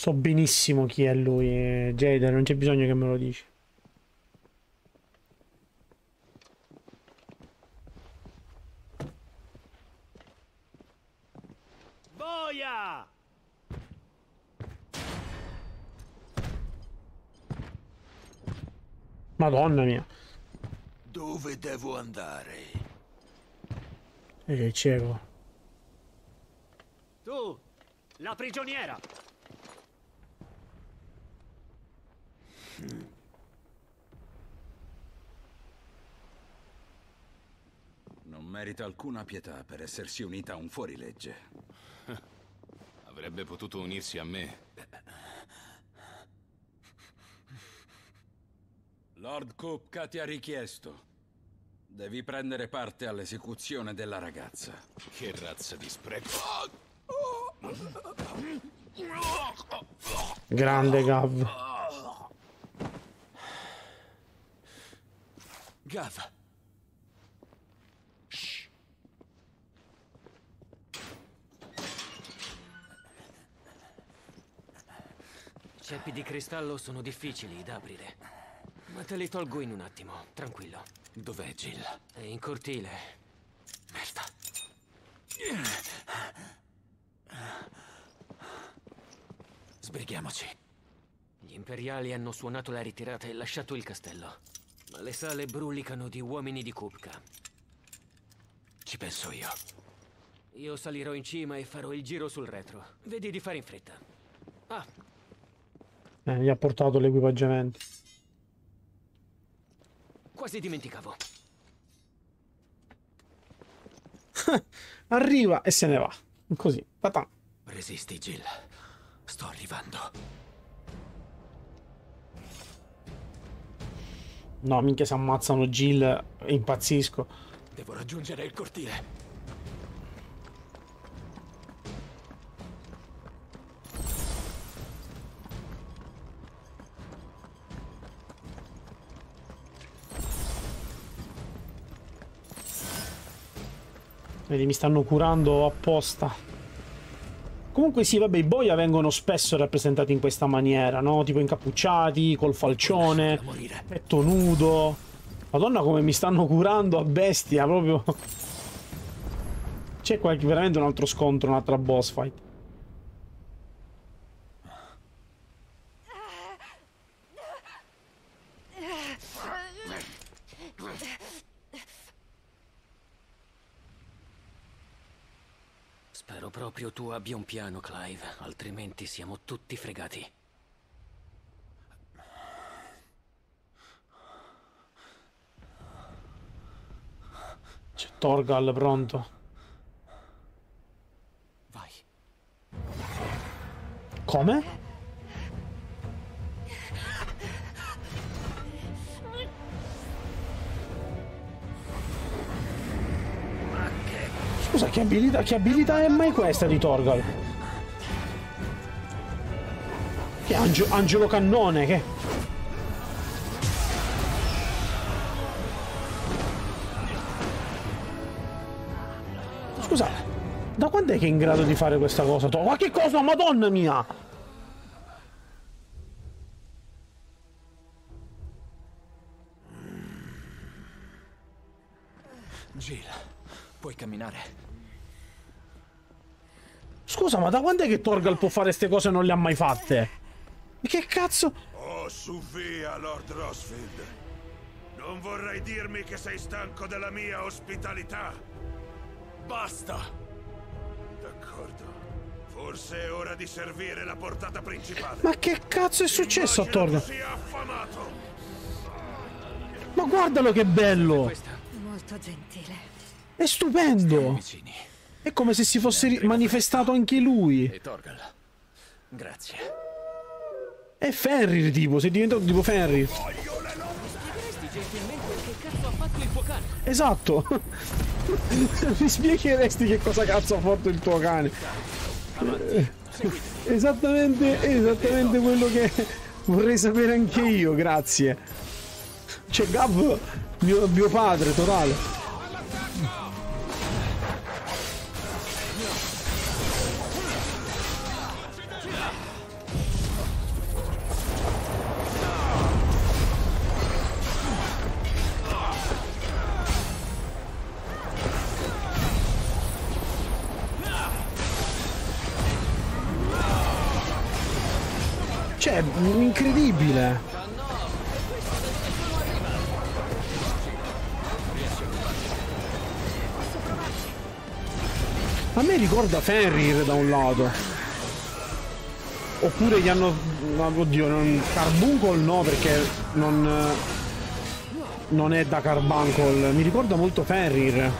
So benissimo chi è lui, Jada, non c'è bisogno che me lo dici. Boia! Madonna mia. Dove devo andare? E che cieco. Tu, la prigioniera. Non merita alcuna pietà per essersi unita a un fuorilegge. Avrebbe potuto unirsi a me. Lord Kupka ti ha richiesto. Devi prendere parte all'esecuzione della ragazza. Che razza di spreco. Grande Gav. Gav. Shh. Ceppi di cristallo sono difficili da aprire. Ma te li tolgo in un attimo, tranquillo. Dov'è Jill? È in cortile. Merda. Sbrighiamoci. Gli imperiali hanno suonato la ritirata e lasciato il castello. Ma le sale brulicano di uomini di Kupka. Ci penso io. Io salirò in cima e farò il giro sul retro. Vedi di fare in fretta. Ah. Gli ha portato l'equipaggiamento. Quasi dimenticavo. Arriva e se ne va. Così. Patà. Resisti, Jill. Sto arrivando. No, minchia, se ammazzano Jill, impazzisco. Devo raggiungere il cortile. Vedi, mi stanno curando apposta. Comunque sì, vabbè, i boia vengono spesso rappresentati in questa maniera, no? Tipo incappucciati, col falcione, petto nudo. Madonna, come mi stanno curando a bestia, proprio. C'è veramente un altro scontro, un'altra boss fight. Proprio tu abbia un piano, Clive, altrimenti siamo tutti fregati. C'è Torgal pronto. Vai. Come? Scusa, che abilità è mai questa di Torgal? Che angelo cannone, che... Scusa, da quando è che è in grado di fare questa cosa? Ma che cosa, madonna mia! Gira. Puoi camminare. Scusa, ma da quando è che Torgal può fare queste cose e non le ha mai fatte? Ma che cazzo? Oh, su via, Lord Rosfield. Non vorrei dirmi che sei stanco della mia ospitalità. Basta. D'accordo. Forse è ora di servire la portata principale. Ma che cazzo è successo a Torgal? Ma guardalo che bello. Molto gentile. È stupendo! È come se si fosse manifestato anche lui. E Torgal. Grazie. È Fenrir, tipo, sei diventato tipo Fenrir. Esatto. Mi spiegheresti che cosa cazzo ha fatto il tuo cane? Esattamente quello che vorrei sapere anche io, grazie. C'è Gav, mio padre, totale. Cioè, incredibile. A me ricorda Fenrir da un lato. Oppure gli hanno... oddio, non... Carbuncle no, perché non... non è da Carbuncle. Mi ricorda molto Fenrir.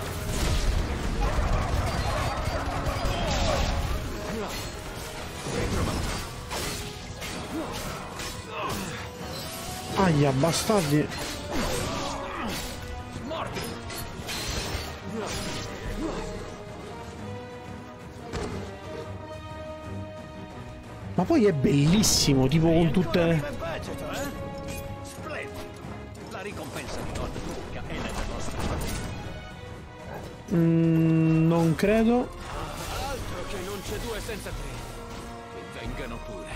Aia, bastardi. Ma poi è bellissimo, tipo con tutte... vegeto, eh? Splendido. La ricompensa di Lord Cook è nella nostra famiglia. Non credo. Altro che non c'è due senza tre. Che vengano pure.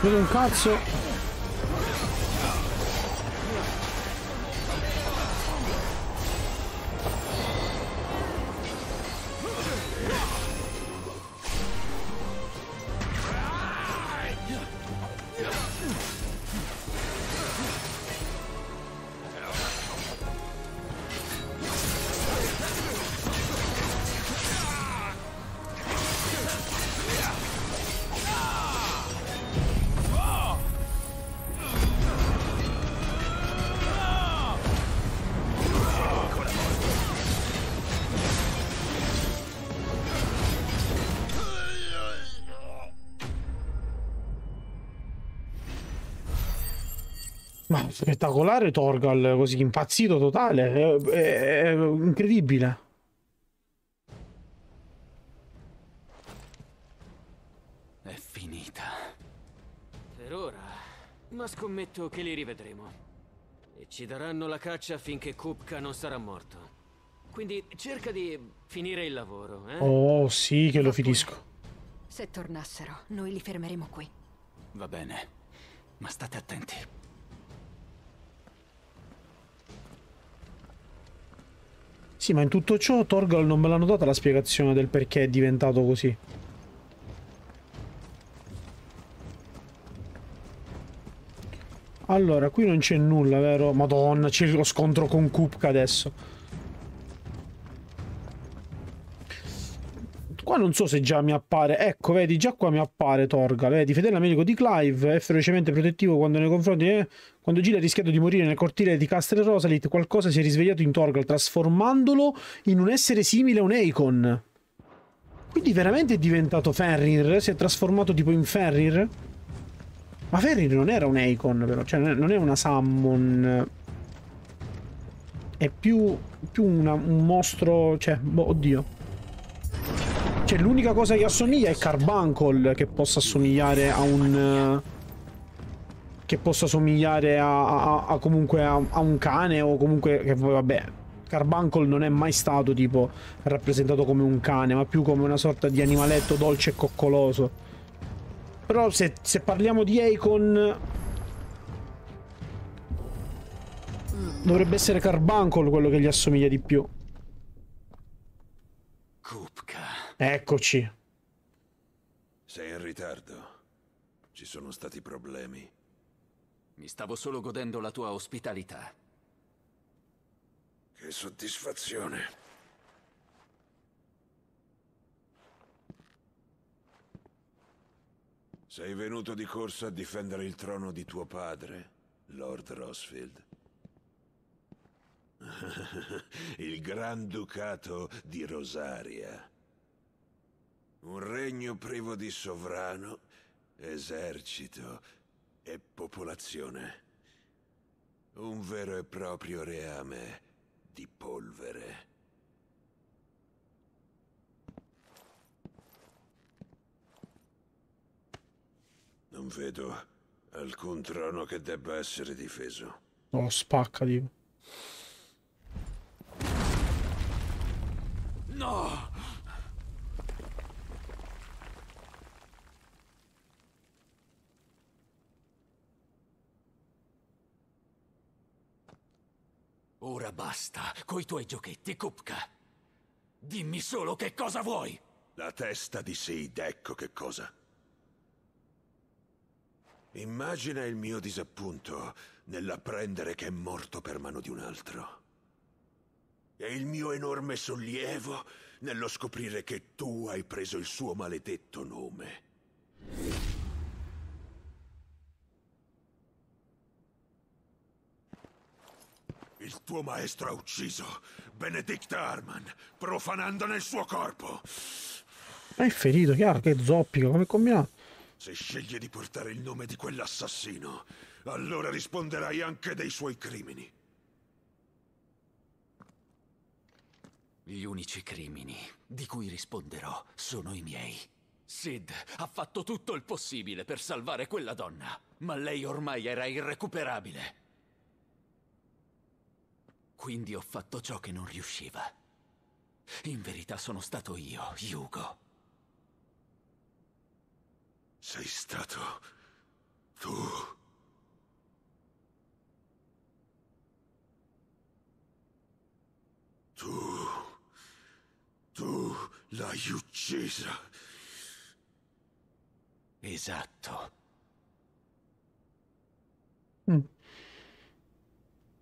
Per un cazzo. Ma spettacolare Torgal, così impazzito totale, è incredibile. È finita. Per ora, ma scommetto che li rivedremo. E ci daranno la caccia finché Kupka non sarà morto. Quindi cerca di finire il lavoro, eh? Oh sì, che lo finisco. Se tornassero, noi li fermeremo qui. Va bene, ma state attenti. Sì, ma in tutto ciò Torgal non me l'hanno data la spiegazione del perché è diventato così. Allora, qui non c'è nulla, vero? Madonna, c'è lo scontro con Kupka adesso. Qua non so se già mi appare. Ecco, vedi, già qua mi appare Torgal. Vedi, fedele amico di Clive, è ferocemente protettivo quando nei confronti... Quando Jill ha rischiato di morire nel cortile di Castle Rosalith, qualcosa si è risvegliato in Torgal, trasformandolo in un essere simile a un Eikon. Quindi veramente è diventato Fenrir? Si è trasformato tipo in Fenrir? Ma Fenrir non era un Eikon, però. Cioè, non è una Summon. È più un mostro... Cioè, boh, oddio. Cioè, l'unica cosa che assomiglia è Carbuncle, che possa assomigliare a un... che possa somigliare comunque a un cane o comunque che vabbè, Carbuncle non è mai stato tipo rappresentato come un cane, ma più come una sorta di animaletto dolce e coccoloso. Però se parliamo di Eikon dovrebbe essere Carbuncle quello che gli assomiglia di più. Kupka. Eccoci. Sei in ritardo. Ci sono stati problemi. Mi stavo solo godendo la tua ospitalità. Che soddisfazione. Sei venuto di corsa a difendere il trono di tuo padre, Lord Rosfield. Il Granducato di Rosaria. Un regno privo di sovrano, esercito e popolazione. Un vero e proprio reame di polvere. Non vedo alcun trono che debba essere difeso. No, spacca, Dio. No! Ora basta coi tuoi giochetti, Kupka. Dimmi solo che cosa vuoi. La testa di Cid, ecco che cosa. Immagina il mio disappunto nell'apprendere che è morto per mano di un altro. E il mio enorme sollievo nello scoprire che tu hai preso il suo maledetto nome. Il tuo maestro ha ucciso Benedikta Harman, profanandone il suo corpo. Ma è ferito, chiaro, che zoppico, come combinato. Se sceglie di portare il nome di quell'assassino, allora risponderai anche dei suoi crimini. Gli unici crimini di cui risponderò sono i miei. Cid ha fatto tutto il possibile per salvare quella donna, ma lei ormai era irrecuperabile. Quindi ho fatto ciò che non riusciva. In verità sono stato io, Hugo. Sei stato tu. Tu l'hai uccisa. Esatto.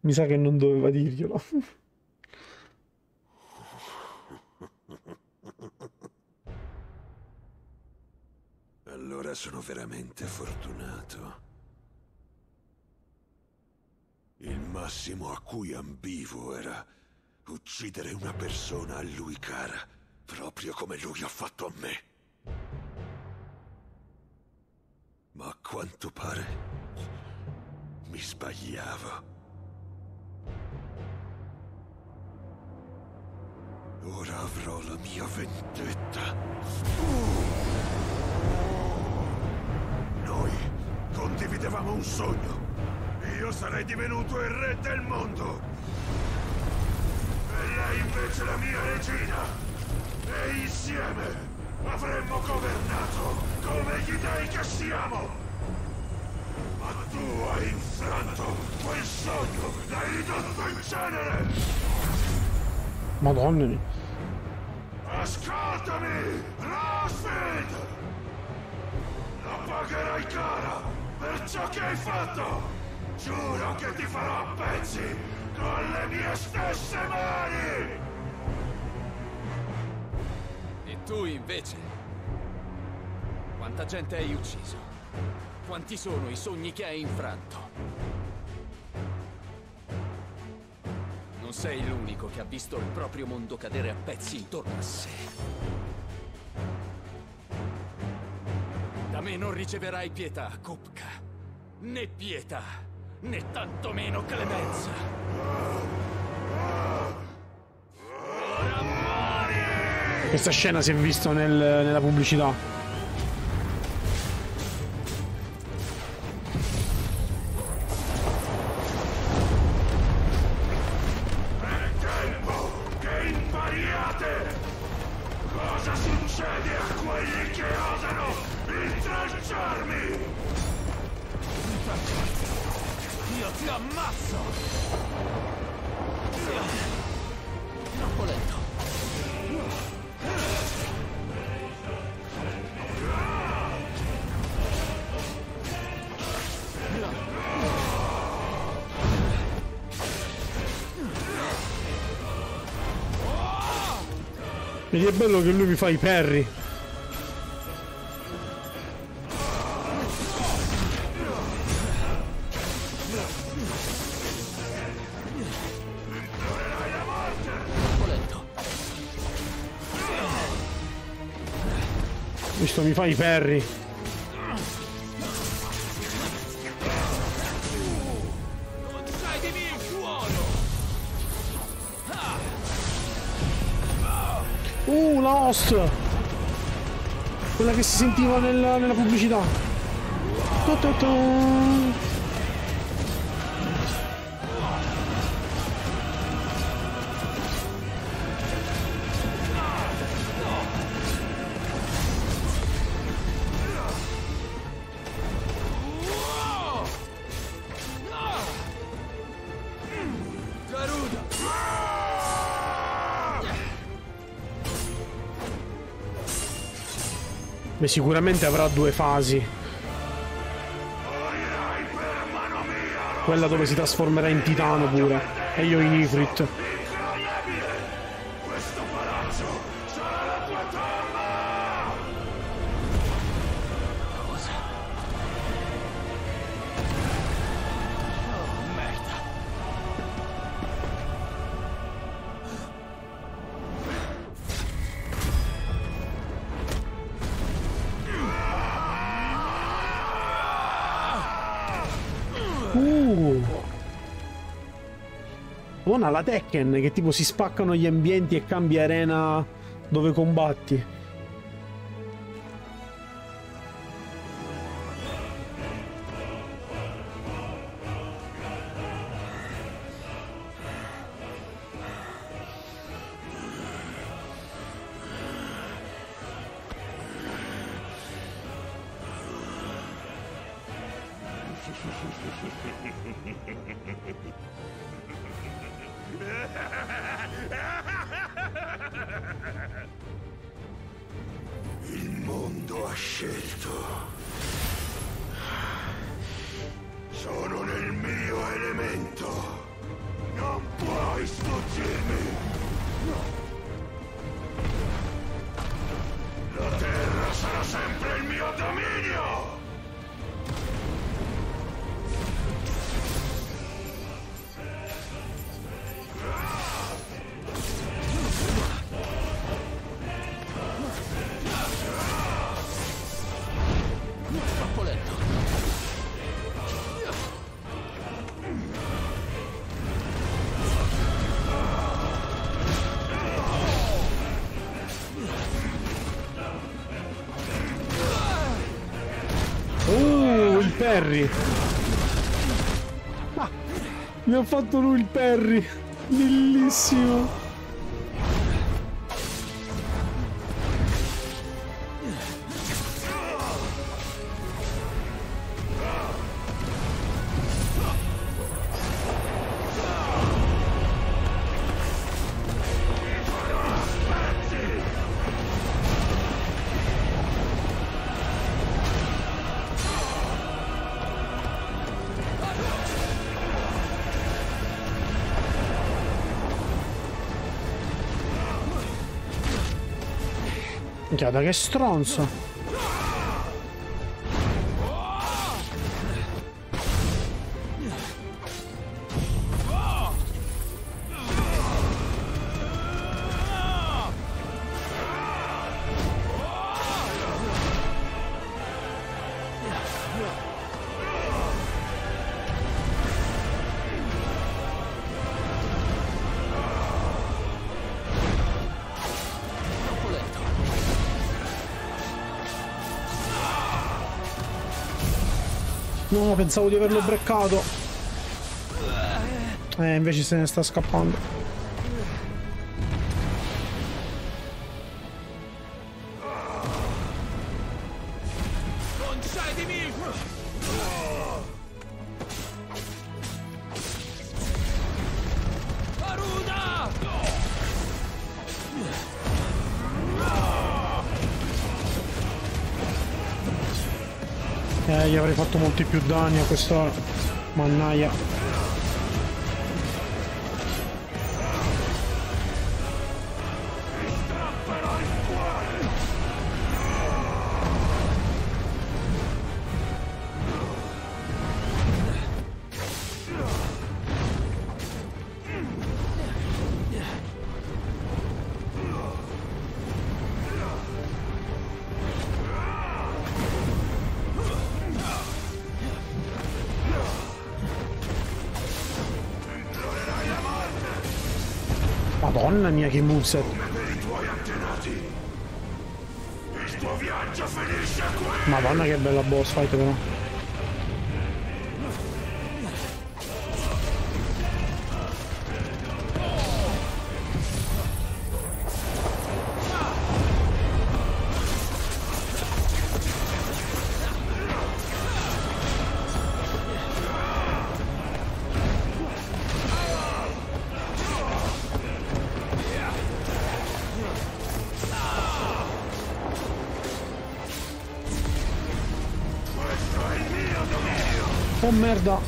Mi sa che non doveva dirglielo. Allora sono veramente fortunato. Il massimo a cui ambivo era uccidere una persona a lui cara, proprio come lui ha fatto a me. Ma a quanto pare mi sbagliavo. Ora avrò la mia vendetta. Noi condividevamo un sogno. Io sarei divenuto il re del mondo. E lei invece la mia regina. E insieme avremmo governato come gli dei che siamo. Ma tu hai infranto quel sogno. L'hai ridotto in cenere. Madonna mia. Ascoltami, Rosfield! La pagherai cara per ciò che hai fatto! Giuro che ti farò a pezzi con le mie stesse mani! E tu invece? Quanta gente hai ucciso? Quanti sono i sogni che hai infranto? Non sei l'unico che ha visto il proprio mondo cadere a pezzi intorno a sé. Da me non riceverai pietà, Kupka. Né pietà, né tantomeno clemenza. Ora muori! Questa scena si è vista nella pubblicità. Vedi, è bello che lui mi fa i parry. Questo mi fa i ferri. La host, quella che si sentiva nella pubblicità. Beh, sicuramente avrà due fasi. Quella dove si trasformerà in Titano pure, e io in Ifrit. Buona la Tekken, che tipo si spaccano gli ambienti e cambia arena dove combatti. Perry. Ah, mi ha fatto lui il Perry. Bellissimo. Da che stronzo. No, pensavo di averlo breccato. Invece se ne sta scappando. Gli avrei fatto molti più danni a questa mannaia. Madonna mia che muzza! Madonna che bella boss fight però! Merda.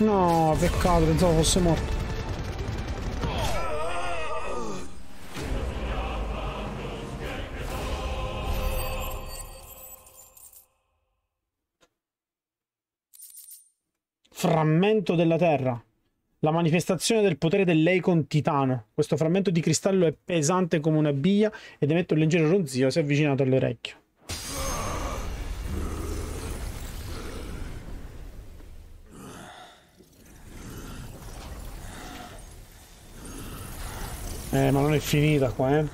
No, peccato, pensavo fosse morto. Frammento della terra. La manifestazione del potere dell'Eikon Titano. Questo frammento di cristallo è pesante come una biglia ed emette un leggero ronzio se avvicinato all'orecchio. Ma non è finita qua, eh.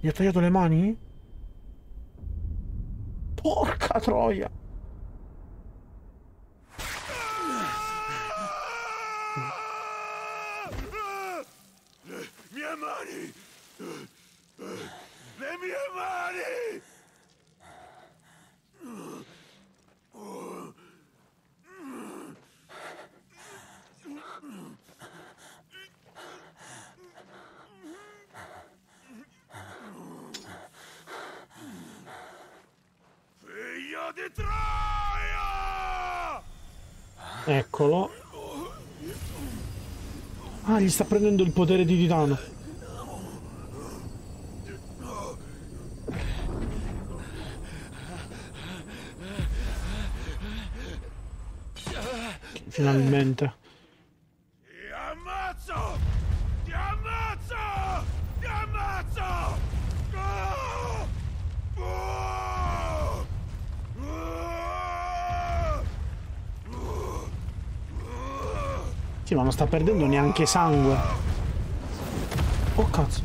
Gli ha tagliato le mani? Porca troia! Eccolo. Ah, gli sta prendendo il potere di Titano. Finalmente. Ti ammazzo! Ti ammazzo! Ti ammazzo! Oh! Sì, ma non sta perdendo neanche sangue. Oh cazzo.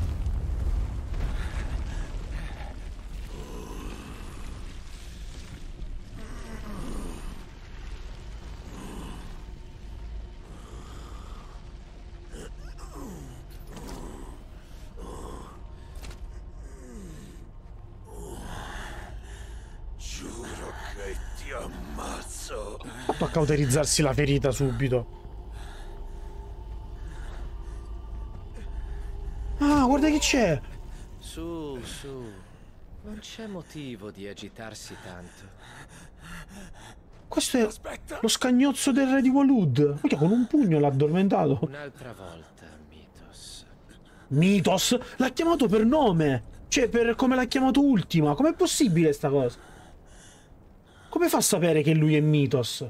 Giuro che ti ammazzo. Fatto a cauterizzarsi la ferita subito. Che c'è? Su, su. Non c'è motivo di agitarsi tanto. Questo è Aspetta. Lo scagnozzo del re di Waloed. Perché con un pugno l'ha addormentato. Un'altra volta, Mythos. Mythos? L'ha chiamato per nome. Cioè, per come l'ha chiamato ultima. Com'è possibile sta cosa? Come fa a sapere che lui è Mythos?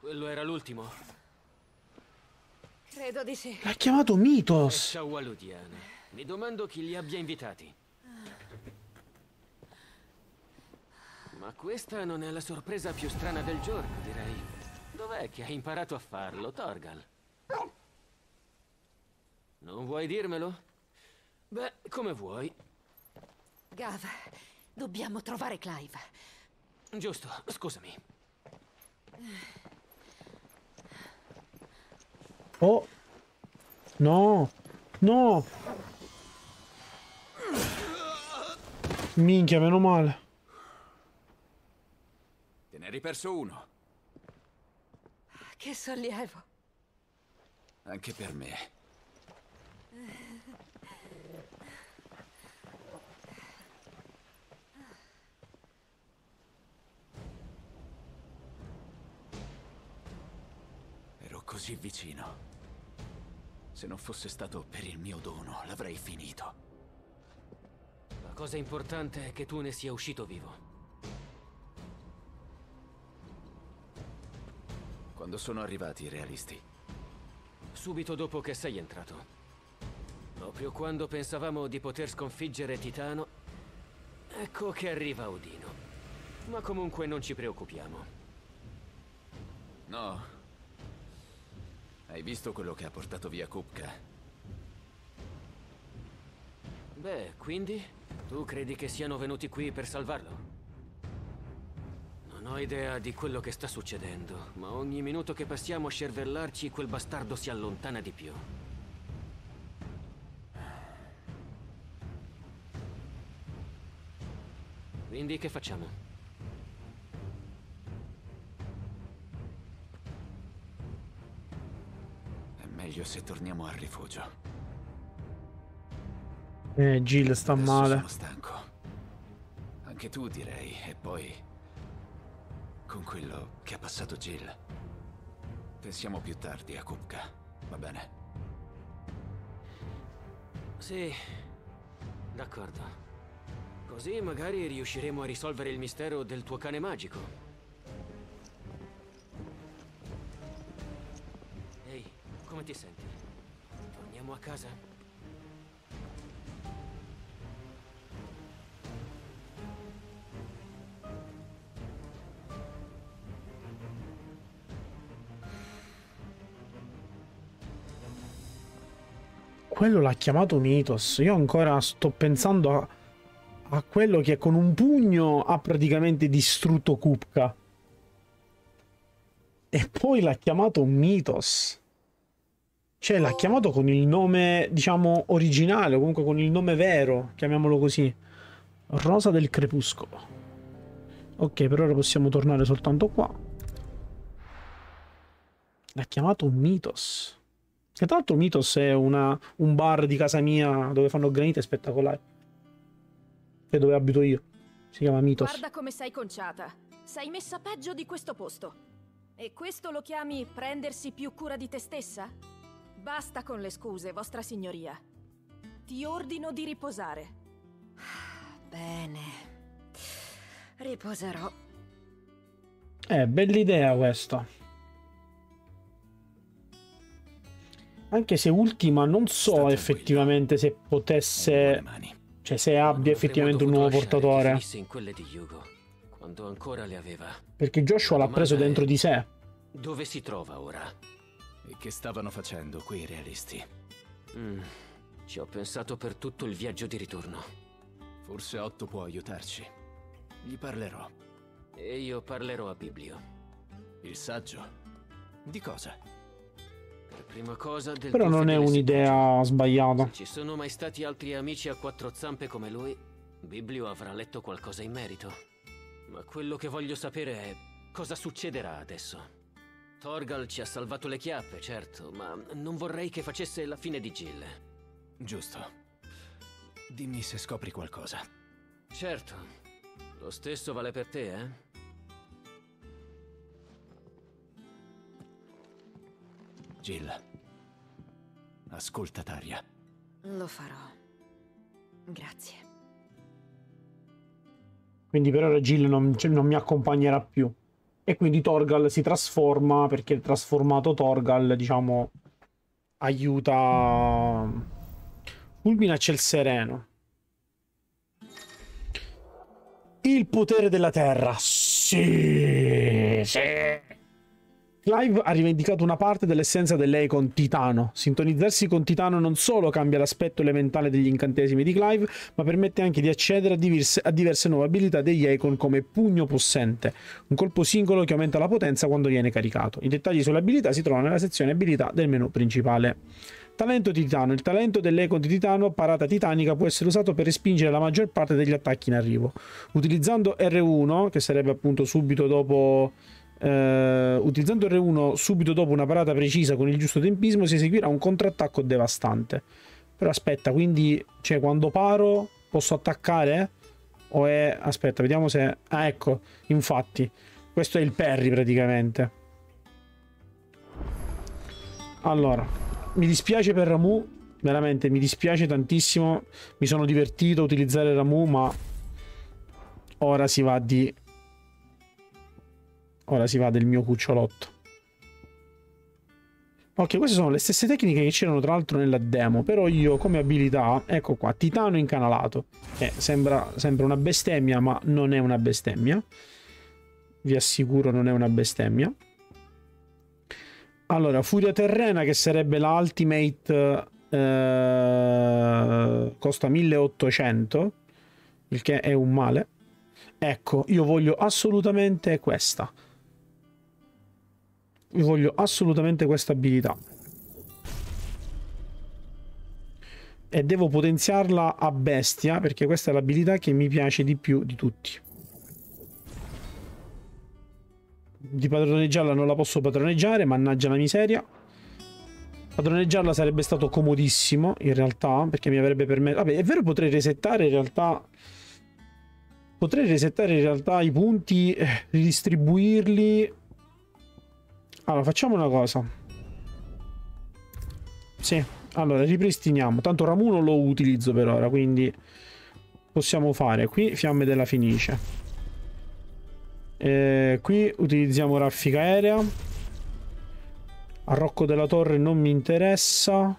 Quello era l'ultimo? Credo di sì. L'ha chiamato Mythos. Ciao Walodiane. Mi domando chi li abbia invitati. Ma questa non è la sorpresa più strana del giorno, direi. Dov'è che hai imparato a farlo, Torgal? Non vuoi dirmelo? Beh, come vuoi. Gav, dobbiamo trovare Clive. Giusto, scusami. Oh! No! No! Minchia, meno male. Te ne hai riperso uno. Che sollievo. Anche per me. Ero così vicino. Se non fosse stato per il mio dono, l'avrei finito. La cosa importante è che tu ne sia uscito vivo. Quando sono arrivati i realisti? Subito dopo che sei entrato. Proprio quando pensavamo di poter sconfiggere Titano, ecco che arriva Odino. Ma comunque non ci preoccupiamo. No. Hai visto quello che ha portato via Kupka? Beh, quindi? Tu credi che siano venuti qui per salvarlo? Non ho idea di quello che sta succedendo, ma ogni minuto che passiamo a scervellarci quel bastardo si allontana di più. Quindi che facciamo? Meglio se torniamo al rifugio. Jill sta adesso male. Sono stanco. Anche tu, direi. E poi, con quello che ha passato Jill, pensiamo più tardi a Kupka, va bene? Sì, d'accordo. Così magari riusciremo a risolvere il mistero del tuo cane magico. Come ti senti? Torniamo a casa? Quello l'ha chiamato Mythos. Io ancora sto pensando a quello che con un pugno ha praticamente distrutto Kupka. E poi l'ha chiamato Mythos. Cioè, l'ha chiamato con il nome, diciamo, originale, o comunque con il nome vero, chiamiamolo così. Rosa del Crepuscolo. Ok, per ora possiamo tornare soltanto qua. L'ha chiamato Mythos. Che tra l'altro Mythos è un bar di casa mia dove fanno granite spettacolari. Che dove abito io. Si chiama Mythos. Guarda come sei conciata. Sei messa peggio di questo posto. E questo lo chiami prendersi più cura di te stessa? Basta con le scuse, vostra signoria. Ti ordino di riposare. Bene. Riposerò. Bella idea questa. Anche se ultima non so effettivamente se potesse... Cioè se abbia effettivamente un nuovo portatore. Perché Joshua l'ha preso dentro di sé. Dove si trova ora? E che stavano facendo quei realisti? Ci ho pensato per tutto il viaggio di ritorno. Forse Otto può aiutarci. Gli parlerò. E io parlerò a Biblio. Il saggio? Di cosa? Per prima cosa del... Però non è un'idea sbagliata. Se ci sono mai stati altri amici a quattro zampe come lui, Biblio avrà letto qualcosa in merito. Ma quello che voglio sapere è cosa succederà adesso. Torgal ci ha salvato le chiappe, certo, ma non vorrei che facesse la fine di Jill. Giusto. Dimmi se scopri qualcosa. Certo. Lo stesso vale per te, eh? Jill. Ascolta Taria. Lo farò. Grazie. Quindi per ora Jill non mi accompagnerà più. E quindi Torgal si trasforma, perché il trasformato Torgal, diciamo, aiuta Fulmine a Ciel Sereno. Il potere della terra. Sì, sì. Clive ha rivendicato una parte dell'essenza dell'Eikon Titano. Sintonizzarsi con Titano non solo cambia l'aspetto elementale degli incantesimi di Clive, ma permette anche di accedere a diverse nuove abilità degli Eikon come Pugno Possente, un colpo singolo che aumenta la potenza quando viene caricato. I dettagli sulle abilità si trovano nella sezione abilità del menu principale. Talento Titano. Il talento dell'Eikon di Titano, Parata Titanica, può essere usato per respingere la maggior parte degli attacchi in arrivo. Utilizzando R1, che sarebbe appunto subito dopo... utilizzando R1 subito dopo una parata precisa con il giusto tempismo si eseguirà un contrattacco devastante. Però aspetta, quindi cioè, quando paro posso attaccare? O è... aspetta, vediamo se... ah, ecco, infatti questo è il parry praticamente. Allora, mi dispiace per Ramuh, veramente mi dispiace tantissimo. Mi sono divertito a utilizzare Ramuh, ma ora si va di... ora si va del mio cucciolotto. Ok, queste sono le stesse tecniche che c'erano tra l'altro nella demo. Però io come abilità, ecco qua, Titano incanalato. Sembra una bestemmia, ma non è una bestemmia. Vi assicuro, non è una bestemmia. Allora, Furia Terrena, che sarebbe la Ultimate, costa 1800, il che è un male. Ecco, io voglio assolutamente questa. Io voglio assolutamente questa abilità e devo potenziarla a bestia, perché questa è l'abilità che mi piace di più di tutti. Di padroneggiarla non la posso padroneggiare, mannaggia la miseria. Padroneggiarla sarebbe stato comodissimo in realtà, perché mi avrebbe permesso... vabbè, è vero, potrei resettare in realtà, potrei resettare in realtà i punti, ridistribuirli. Allora, facciamo una cosa. Sì, allora, ripristiniamo. Tanto Ramuh non lo utilizzo per ora, quindi possiamo fare qui Fiamme della Fenice. Qui utilizziamo Raffica Aerea. Arrocco della Torre non mi interessa.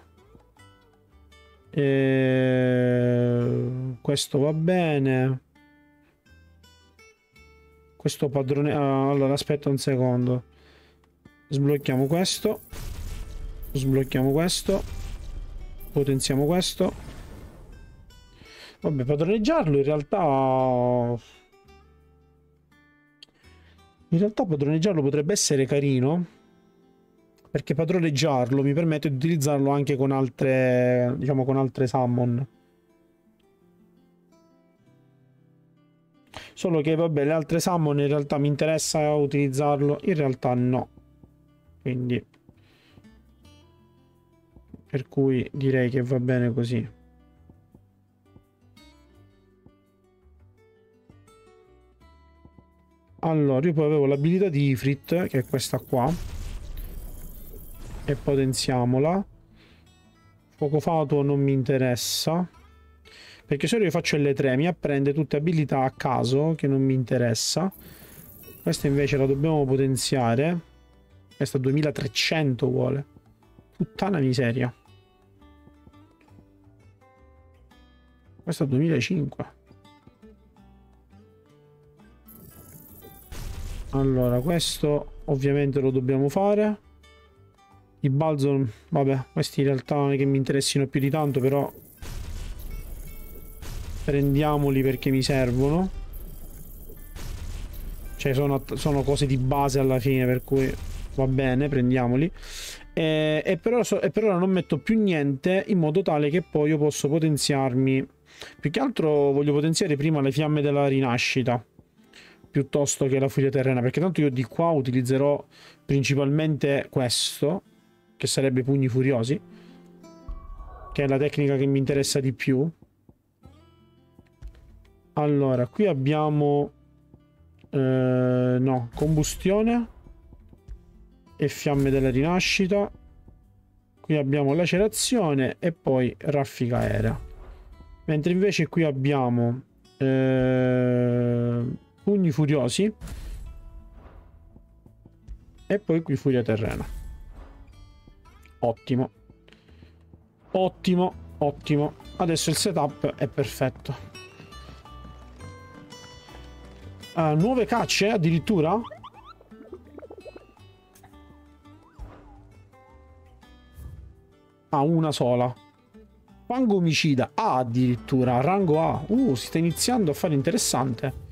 Questo va bene. Questo padrone... allora, aspetta un secondo. Sblocchiamo questo. Sblocchiamo questo. Potenziamo questo. Vabbè, padroneggiarlo in realtà... in realtà padroneggiarlo potrebbe essere carino, perché padroneggiarlo mi permette di utilizzarlo anche con altre... diciamo con altre summon. Solo che vabbè, le altre summon in realtà mi interessa utilizzarlo, in realtà no. Quindi per cui direi che va bene così. Allora, io poi avevo l'abilità di Ifrit, che è questa qua, e potenziamola. Fuoco Fatuo non mi interessa, perché se io faccio L3 mi apprende tutte abilità a caso che non mi interessa. Questa invece la dobbiamo potenziare. Questa 2300 vuole. Puttana miseria. Questa 2500. Allora, questo ovviamente lo dobbiamo fare. I Balzo, vabbè, questi in realtà non è che mi interessino più di tanto, però... prendiamoli perché mi servono. Cioè sono cose di base alla fine, per cui va bene, prendiamoli. E per ora non metto più niente, in modo tale che poi io posso potenziarmi. Più che altro voglio potenziare prima le Fiamme della Rinascita, piuttosto che la Furia Terrena, perché tanto io di qua utilizzerò principalmente questo, che sarebbe Pugni Furiosi, che è la tecnica che mi interessa di più. Allora, qui abbiamo no, Combustione e Fiamme della Rinascita. Qui abbiamo Lacerazione e poi Raffica Aerea. Mentre invece qui abbiamo Pugni Furiosi e poi qui Furia Terrena. Ottimo. Ottimo, ottimo. Adesso il setup è perfetto. Nuove cacce addirittura? Ah, una sola. Fango omicida. A addirittura. Rango A. Si sta iniziando a fare interessante.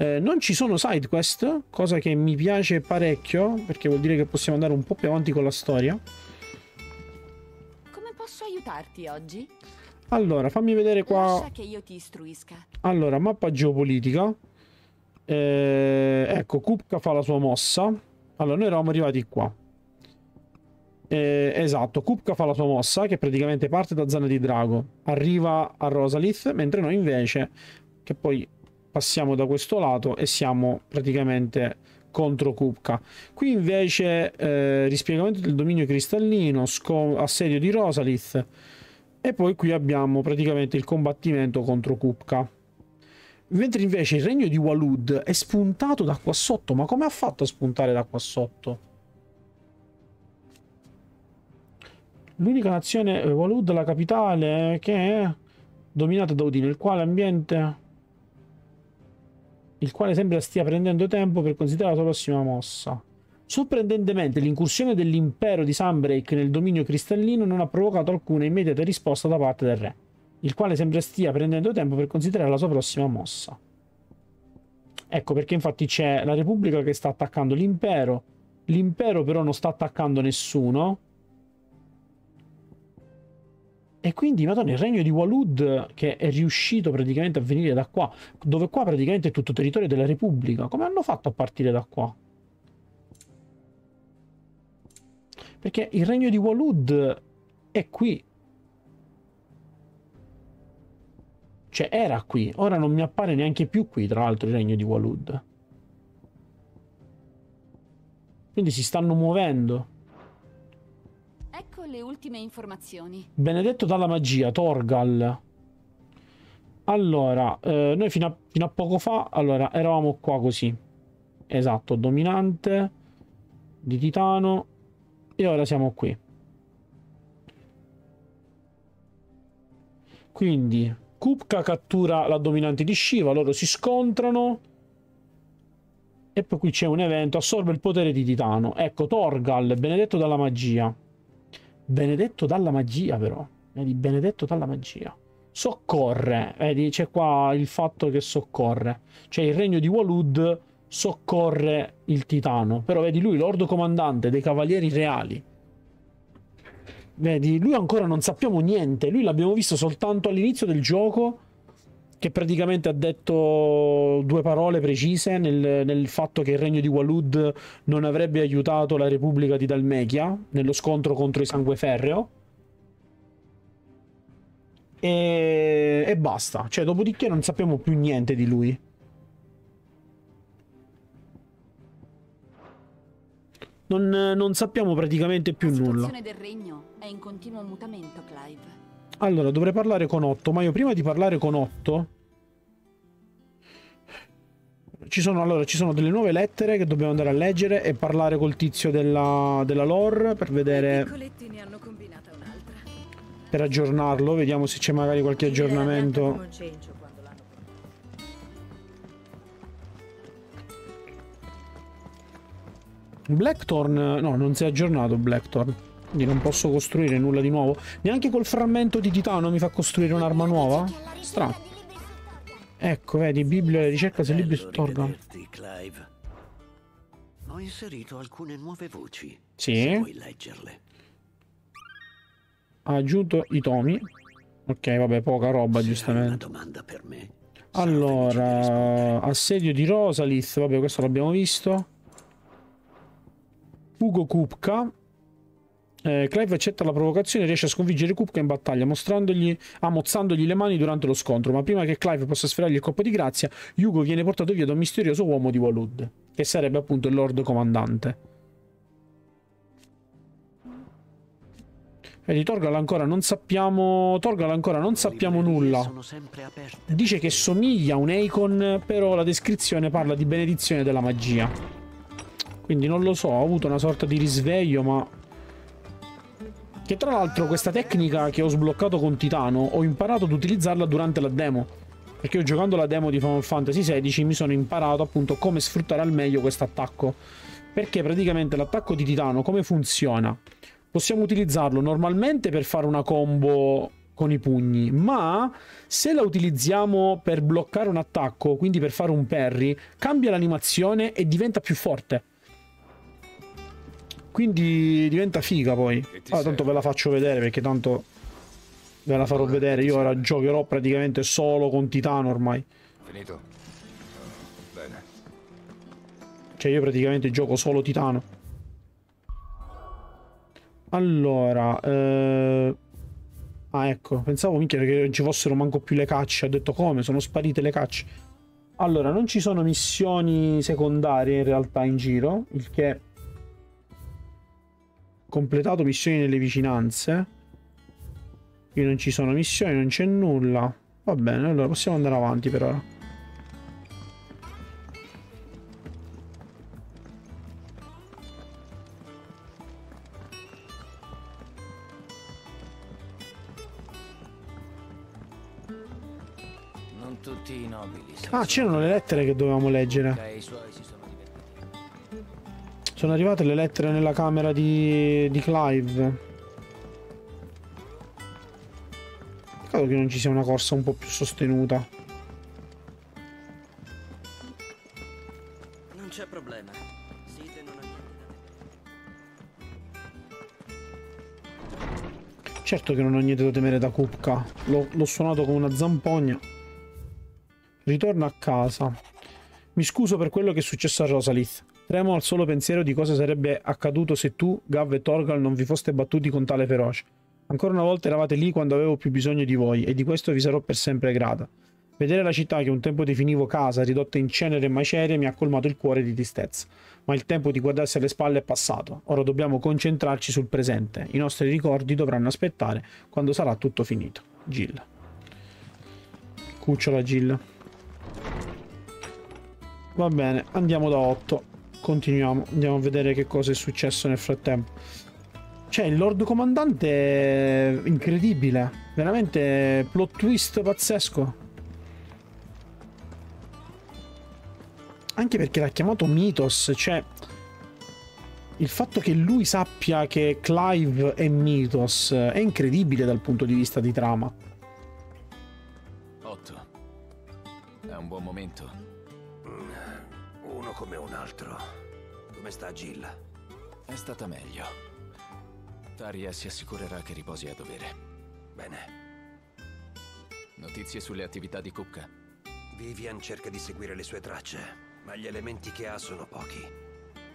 Non ci sono side quest, cosa che mi piace parecchio, perché vuol dire che possiamo andare un po' più avanti con la storia. Come posso aiutarti oggi? Allora, fammi vedere qua. Lascia che io ti istruisca. Allora, mappa geopolitica. Ecco, Kupka fa la sua mossa. Allora, noi eravamo arrivati qua. Esatto, Kupka fa la sua mossa, che praticamente parte da Zana di Drago, arriva a Rosalith, mentre noi invece, che poi passiamo da questo lato e siamo praticamente contro Kupka. Qui invece rispiegamento del dominio cristallino, assedio di Rosalith, e poi qui abbiamo praticamente il combattimento contro Kupka. Mentre invece il regno di Waloed è spuntato da qua sotto. Ma come ha fatto a spuntare da qua sotto? L'unica nazione è Waloed, la capitale, che è dominata da Odino, il quale ambiente... il quale sembra stia prendendo tempo per considerare la sua prossima mossa. Sorprendentemente, l'incursione dell'impero di Sunbreak nel dominio cristallino non ha provocato alcuna immediata risposta da parte del re, il quale sembra stia prendendo tempo per considerare la sua prossima mossa. Ecco perché infatti c'è la Repubblica che sta attaccando l'impero. L'impero però non sta attaccando nessuno. E quindi, madonna, il regno di Waloed, che è riuscito praticamente a venire da qua, dove qua praticamente è tutto territorio della Repubblica. Come hanno fatto a partire da qua? Perché il regno di Waloed è qui. Cioè, era qui. Ora non mi appare neanche più qui, tra l'altro, il regno di Waloed. Quindi si stanno muovendo. Le ultime informazioni. Benedetto dalla magia, Torgal. Allora, noi fino a poco fa, allora, eravamo qua così. Esatto, dominante di Titano. E ora siamo qui. Quindi, Kupka cattura la dominante di Shiva, loro si scontrano. E poi qui c'è un evento, assorbe il potere di Titano. Ecco, Torgal, benedetto dalla magia. Benedetto dalla magia, però. Vedi, benedetto dalla magia. Soccorre. Vedi, c'è qua il fatto che soccorre. Cioè, il regno di Waloed soccorre il Titano. Però, vedi, lui, lordo comandante dei Cavalieri Reali. Vedi, lui ancora non sappiamo niente. Lui l'abbiamo visto soltanto all'inizio del gioco, che praticamente ha detto due parole precise nel fatto che il regno di Waloed non avrebbe aiutato la Repubblica di Dalmechia nello scontro contro i Sangueferreo. E basta. Cioè, dopodiché non sappiamo più niente di lui. Non sappiamo praticamente più nulla. La situazione del regno è in continuo mutamento, Clive. Allora, dovrei parlare con Otto, ma io prima di parlare con Otto ci sono delle nuove lettere che dobbiamo andare a leggere e parlare col tizio della lore per vedere, per aggiornarlo, vediamo se c'è magari qualche aggiornamento. Blackthorn, no, non si è aggiornato Blackthorn. Quindi non posso costruire nulla di nuovo. Neanche col frammento di Titano mi fa costruire un'arma nuova? Strano. Ecco, vedi, Bibbia, ricerca se libri su Torgal. Ho inserito alcune nuove voci. Sì. Puoi leggerle. Ha aggiunto i tomi. Ok, vabbè, poca roba, giustamente. Allora, assedio di Rosalith. Vabbè, questo l'abbiamo visto. Hugo Kupka. Clive accetta la provocazione e riesce a sconfiggere Kupka in battaglia ammozzandogli le mani durante lo scontro, ma prima che Clive possa sferrargli il colpo di grazia, Hugo viene portato via da un misterioso uomo di Waloed, che sarebbe appunto il Lord Comandante. Vedi, Torgal ancora non sappiamo nulla. Dice che somiglia a un Eikon, però la descrizione parla di benedizione della magia. Quindi non lo so, ho avuto una sorta di risveglio, ma... che tra l'altro questa tecnica che ho sbloccato con Titano ho imparato ad utilizzarla durante la demo, perché io giocando la demo di Final Fantasy XVI mi sono imparato appunto come sfruttare al meglio questo attacco, perché praticamente l'attacco di Titano come funziona? possiamo utilizzarlo normalmente per fare una combo con i pugni, ma se la utilizziamo per bloccare un attacco, quindi per fare un parry, cambia l'animazione e diventa più forte. Quindi diventa figa poi. Ah, tanto ve la faccio vedere, perché tanto ve la farò vedere. Io ora giocherò praticamente solo con Titano ormai. Finito. Bene. Cioè io praticamente gioco solo Titano. Allora ah ecco, pensavo minchia che non ci fossero manco più le cacce. Ho detto come? Sono sparite le cacce. Allora non ci sono missioni secondarie in realtà in giro. Il che... completato missioni nelle vicinanze. Qui non ci sono missioni, non c'è nulla. Va bene, allora possiamo andare avanti per ora. Non tutti i nobili. Ah, c'erano le lettere che dovevamo leggere. Sono arrivate le lettere nella camera di Clive. Peccato che non ci sia una corsa un po' più sostenuta. Non c'è problema. Cid non ha niente da temere. Certo che non ho niente da temere da Kupka. L'ho suonato con una zampogna. Ritorno a casa. Mi scuso per quello che è successo a Rosalith. Tremo al solo pensiero di cosa sarebbe accaduto se tu, Gav e Torgal non vi foste battuti con tale ferocia. Ancora una volta eravate lì quando avevo più bisogno di voi, e di questo vi sarò per sempre grata. Vedere la città che un tempo definivo casa, ridotta in cenere e macerie, mi ha colmato il cuore di tristezza. Ma il tempo di guardarsi alle spalle è passato. Ora dobbiamo concentrarci sul presente. I nostri ricordi dovranno aspettare quando sarà tutto finito. Jill. Cucciola Jill. Va bene, andiamo da 8. Continuiamo, andiamo a vedere che cosa è successo nel frattempo. Cioè, il Lord Comandante è incredibile, veramente plot twist pazzesco. Anche perché l'ha chiamato Mythos, cioè il fatto che lui sappia che Clive è Mythos è incredibile dal punto di vista di trama. 8. È un buon momento. Uno come un altro. Come sta Jill? È stata meglio. Taria si assicurerà che riposi a dovere. Bene. Notizie sulle attività di Kupka? Vivian cerca di seguire le sue tracce, ma gli elementi che ha sono pochi.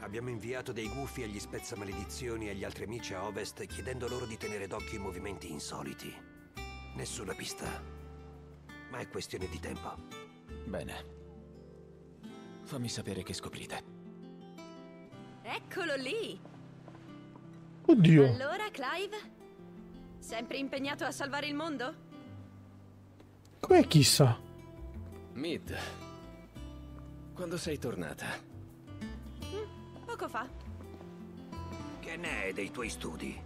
Abbiamo inviato dei gufi agli spezzamaledizioni e agli altri amici a ovest, chiedendo loro di tenere d'occhio i movimenti insoliti. Nessuna pista. Ma è questione di tempo. Bene. Fammi sapere che scoprite. Eccolo lì. Oddio. Allora, Clive? Sempre impegnato a salvare il mondo? Com'è chissà? Mid. Quando sei tornata? Poco fa. Che ne è dei tuoi studi?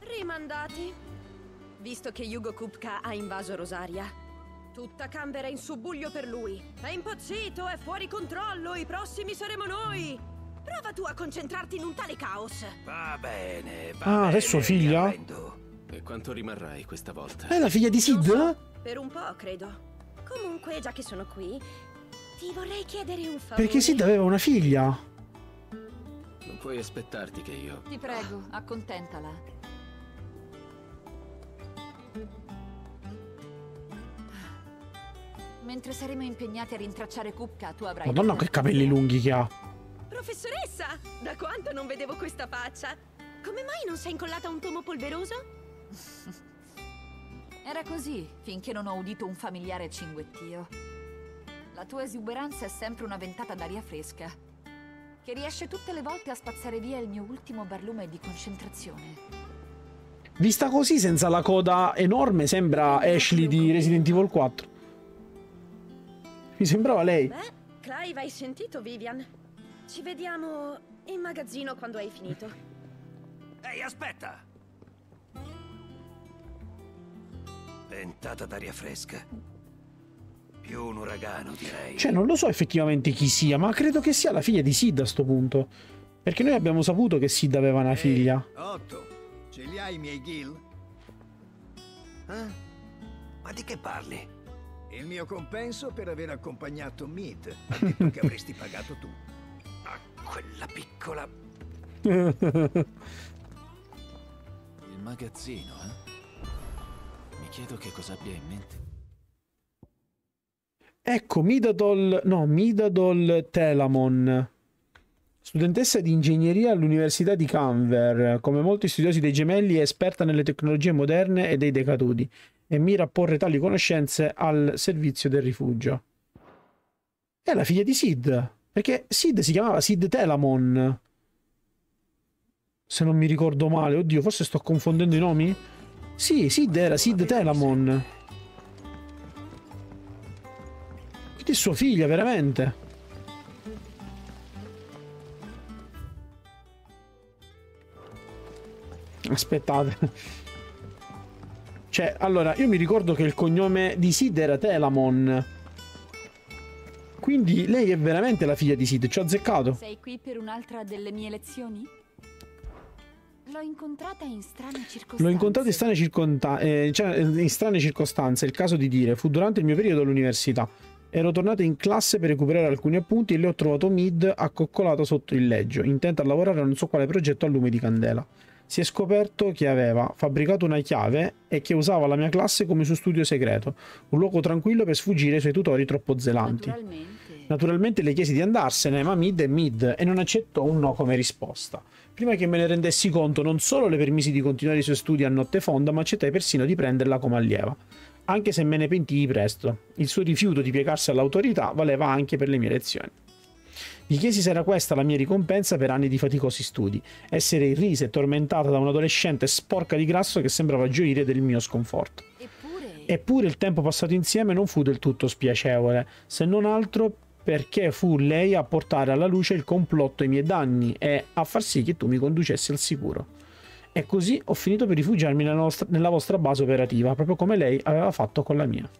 Rimandati. Visto che Hugo Kupka ha invaso Rosaria. Tutta Canberra in subbuglio per lui. È impazzito, è fuori controllo, i prossimi saremo noi. Prova tu a concentrarti in un tale caos. Va bene, va bene. Ah, è sua figlia? E quanto rimarrai questa volta? È la figlia di Cid? So, per un po', credo. Comunque, già che sono qui, ti vorrei chiedere un favore. Perché Cid aveva una figlia? Non puoi aspettarti che io... Ti prego, accontentala. Mentre saremo impegnati a rintracciare Kupka, tu avrai... Madonna, che capelli lunghi che ha! Professoressa! Da quanto non vedevo questa faccia! Come mai non sei incollata a un tomo polveroso? Era così, finché non ho udito un familiare cinguettio. La tua esuberanza è sempre una ventata d'aria fresca, che riesce tutte le volte a spazzare via il mio ultimo barlume di concentrazione. Vista così, senza la coda enorme, sembra Ashley di Resident Evil 4. Mi sembrava lei. Beh, Clive, hai sentito Vivian? Ci vediamo in magazzino quando hai finito. Ehi, aspetta! Ventata d'aria fresca. Più un uragano, direi. Cioè, non lo so effettivamente chi sia, ma credo che sia la figlia di Cid a sto punto. Perché noi abbiamo saputo che Cid aveva una figlia. 8. Li hai i miei gil? Eh? Ma di che parli? Il mio compenso per aver accompagnato Mead. Ha detto che avresti pagato tu. A quella piccola... Il magazzino, eh? Mi chiedo che cosa abbia in mente. Ecco, Midadol... No, Midadol Telamon. Studentessa di ingegneria all'Università di Canberra, come molti studiosi dei gemelli è esperta nelle tecnologie moderne e dei decadudi e mira a porre tali conoscenze al servizio del rifugio. È la figlia di Cid, perché Cid si chiamava Cid Telamon, se non mi ricordo male. Oddio, forse sto confondendo i nomi? Sì, Cid era Cid Telamon. Quindi è sua figlia, veramente. Aspettate. Cioè, allora, io mi ricordo che il cognome di Cid era Telamon. Quindi lei è veramente la figlia di Cid, ci ho azzeccato. Sei qui per un'altra delle mie lezioni? L'ho incontrata in strane circostanze. L'ho incontrata in strane circostanze, il caso di dire. Fu durante il mio periodo all'università. Ero tornata in classe per recuperare alcuni appunti e le ho trovato Mid accoccolato sotto il leggio, intenta a lavorare a non so quale progetto a lume di candela. Si è scoperto che aveva fabbricato una chiave e che usava la mia classe come suo studio segreto, un luogo tranquillo per sfuggire ai suoi tutori troppo zelanti. Naturalmente le chiesi di andarsene, ma Mid è Mid e non accettò un no come risposta. Prima che me ne rendessi conto, non solo le permisi di continuare i suoi studi a notte fonda, ma accettai persino di prenderla come allieva, anche se me ne pentii presto. Il suo rifiuto di piegarsi all'autorità valeva anche per le mie lezioni. Gli chiesi se era questa la mia ricompensa per anni di faticosi studi, essere irrisa e tormentata da un'adolescente sporca di grasso che sembrava gioire del mio sconforto. Eppure il tempo passato insieme non fu del tutto spiacevole, se non altro perché fu lei a portare alla luce il complotto e i miei danni e a far sì che tu mi conducessi al sicuro. E così ho finito per rifugiarmi nella vostra base operativa, proprio come lei aveva fatto con la mia.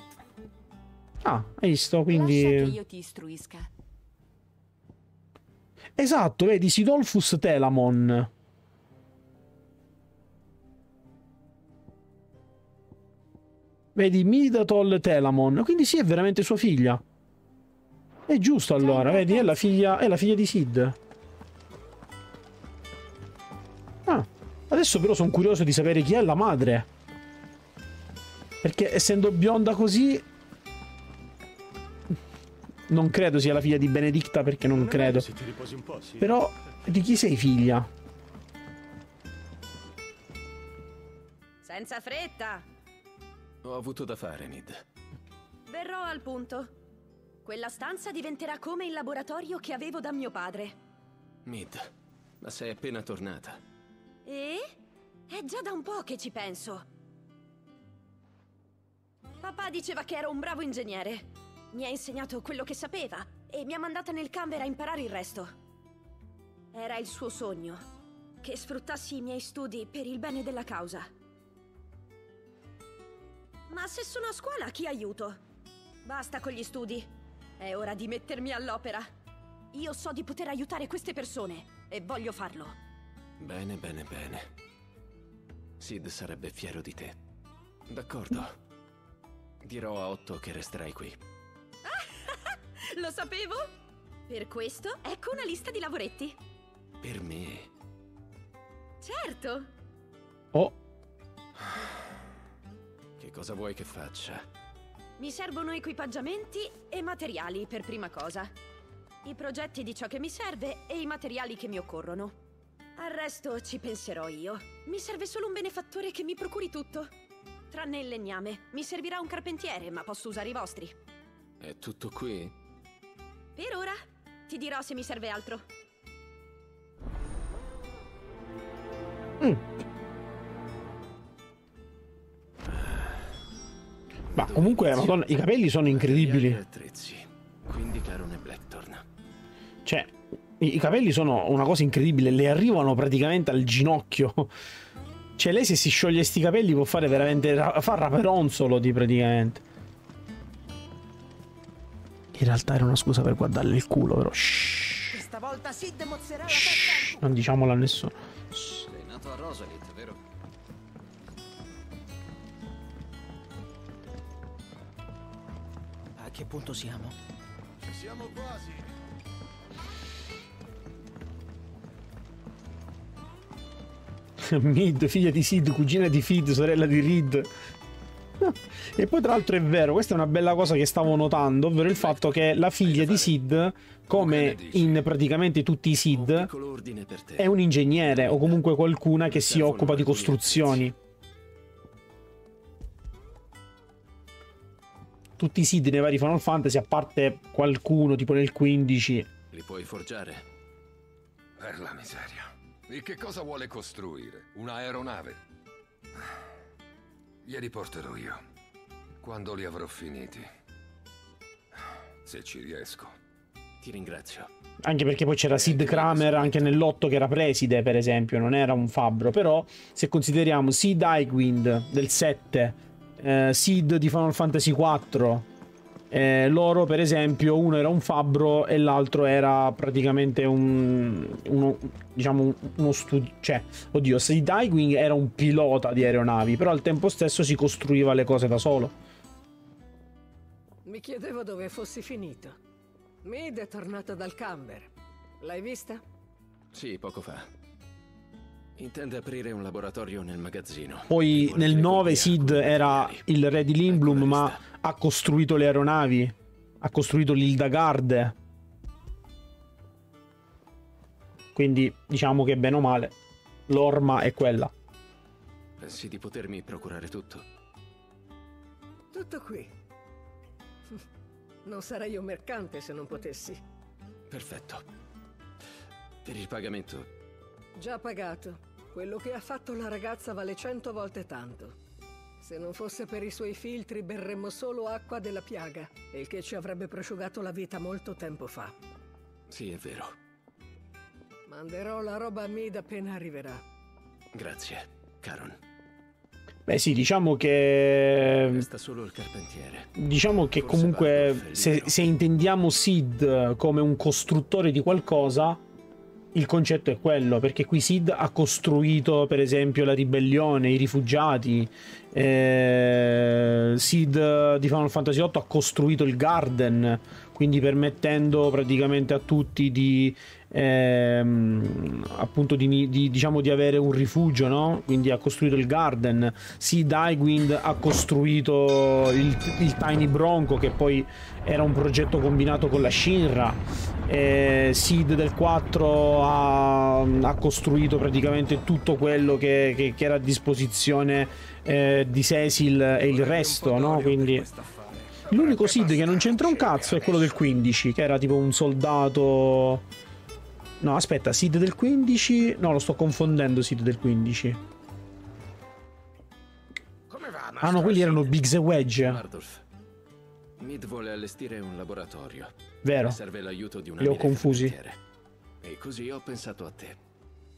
Ah, hai visto, quindi... Lascia che io ti istruisca. Esatto, vedi, Sidolfus Telamon. Vedi, Midatol Telamon. Quindi sì, è veramente sua figlia. È giusto allora, vedi, è la figlia di Cid. Ah, adesso però sono curioso di sapere chi è la madre. Perché essendo bionda così... Non credo sia la figlia di Benedikta, perché non credo. Però di chi sei figlia? Senza fretta. Ho avuto da fare, Nid. Verrò al punto. Quella stanza diventerà come il laboratorio che avevo da mio padre. Nid, ma sei appena tornata. E? È già da un po' che ci penso. Papà diceva che ero un bravo ingegnere. Mi ha insegnato quello che sapeva e mi ha mandata nel Canberra a imparare il resto. Era il suo sogno, che sfruttassi i miei studi per il bene della causa. Ma se sono a scuola, chi aiuto? Basta con gli studi. È ora di mettermi all'opera. Io so di poter aiutare queste persone e voglio farlo. Bene, bene, bene. Cid sarebbe fiero di te. D'accordo. Dirò a Otto che resterai qui. Lo sapevo? Per questo, ecco una lista di lavoretti. Per me? Certo. Oh. Che cosa vuoi che faccia? Mi servono equipaggiamenti e materiali per prima cosa. I progetti di ciò che mi serve e i materiali che mi occorrono. Al resto ci penserò io. Mi serve solo un benefattore che mi procuri tutto. Tranne il legname. Mi servirà un carpentiere, ma posso usare i vostri. È tutto qui? Per ora ti dirò se mi serve altro. Ma comunque, madonna, i capelli sono incredibili. Quindi Caron e Blackthorn. Cioè, i capelli sono una cosa incredibile, le arrivano praticamente al ginocchio. Cioè, lei se si scioglie sti capelli può fare veramente raperonzolo di praticamente. In realtà era una scusa per guardarle il culo, però. Questa volta Cid mozzerà la testa. Non diciamola a nessuno. Sei nato a Rosalith, vero? A che punto siamo? Siamo quasi. Mid, figlia di Cid, cugina di Fid, sorella di Reed. E poi tra l'altro è vero, questa è una bella cosa che stavo notando, ovvero il fatto che la figlia di Cid, come in praticamente tutti i Cid, è un ingegnere o comunque qualcuna che si occupa di costruzioni. Tutti i Cid nei vari Final Fantasy, a parte qualcuno tipo nel 15. Li puoi forgiare? Per la miseria. E che cosa vuole costruire? Un'aeronave? Li riporterò io, quando li avrò finiti. Se ci riesco. Ti ringrazio. Anche perché poi c'era Sid Kramer anche nell'8 che era preside, per esempio, non era un fabbro. Però se consideriamo Sid Icewind del 7, Sid di Final Fantasy 4, loro per esempio uno era un fabbro e l'altro era praticamente uno studio, cioè oddio, Sid Icewind era un pilota di aeronavi, però al tempo stesso si costruiva le cose da solo. Mi chiedevo dove fossi finito. Mid è tornata dal Canberra, l'hai vista? Sì, poco fa. Intende aprire un laboratorio nel magazzino. Poi nel 9 Sid era il re di Limblum, ma ha costruito le aeronavi, ha costruito l'Hildagarde. Quindi diciamo che bene o male l'orma è quella. Pensi di potermi procurare tutto? Tutto qui. Non sarei un mercante se non potessi. Perfetto. Per il pagamento? Già pagato. Quello che ha fatto la ragazza vale 100 volte tanto. Se non fosse per i suoi filtri berremmo solo acqua della piaga, il che ci avrebbe prosciugato la vita molto tempo fa. Sì, è vero. Manderò la roba a Mid appena arriverà. Grazie, Caron. Beh sì, diciamo che... resta solo il carpentiere. Diciamo che forse comunque se intendiamo Cid come un costruttore di qualcosa, il concetto è quello, perché qui Cid ha costruito per esempio la ribellione, i rifugiati, Cid di Final Fantasy VIII ha costruito il Garden, quindi permettendo praticamente a tutti di appunto diciamo di avere un rifugio, no? Quindi ha costruito il Garden. Cid Icewind ha costruito il Tiny Bronco, che poi era un progetto combinato con la Shinra. Cid del 4 ha costruito praticamente tutto quello che era a disposizione di Cecil e il resto, no? Quindi l'unico Cid che non c'entra un cazzo è quello del 15, che era tipo un soldato... No, aspetta, Cid del 15... No, lo sto confondendo, Cid del 15. Come va, ah no, quelli erano Biggs e Wedge. Mid vuole allestire un laboratorio. Vero. Serve l'aiuto di una... Li ho confusi. E così ho pensato a te.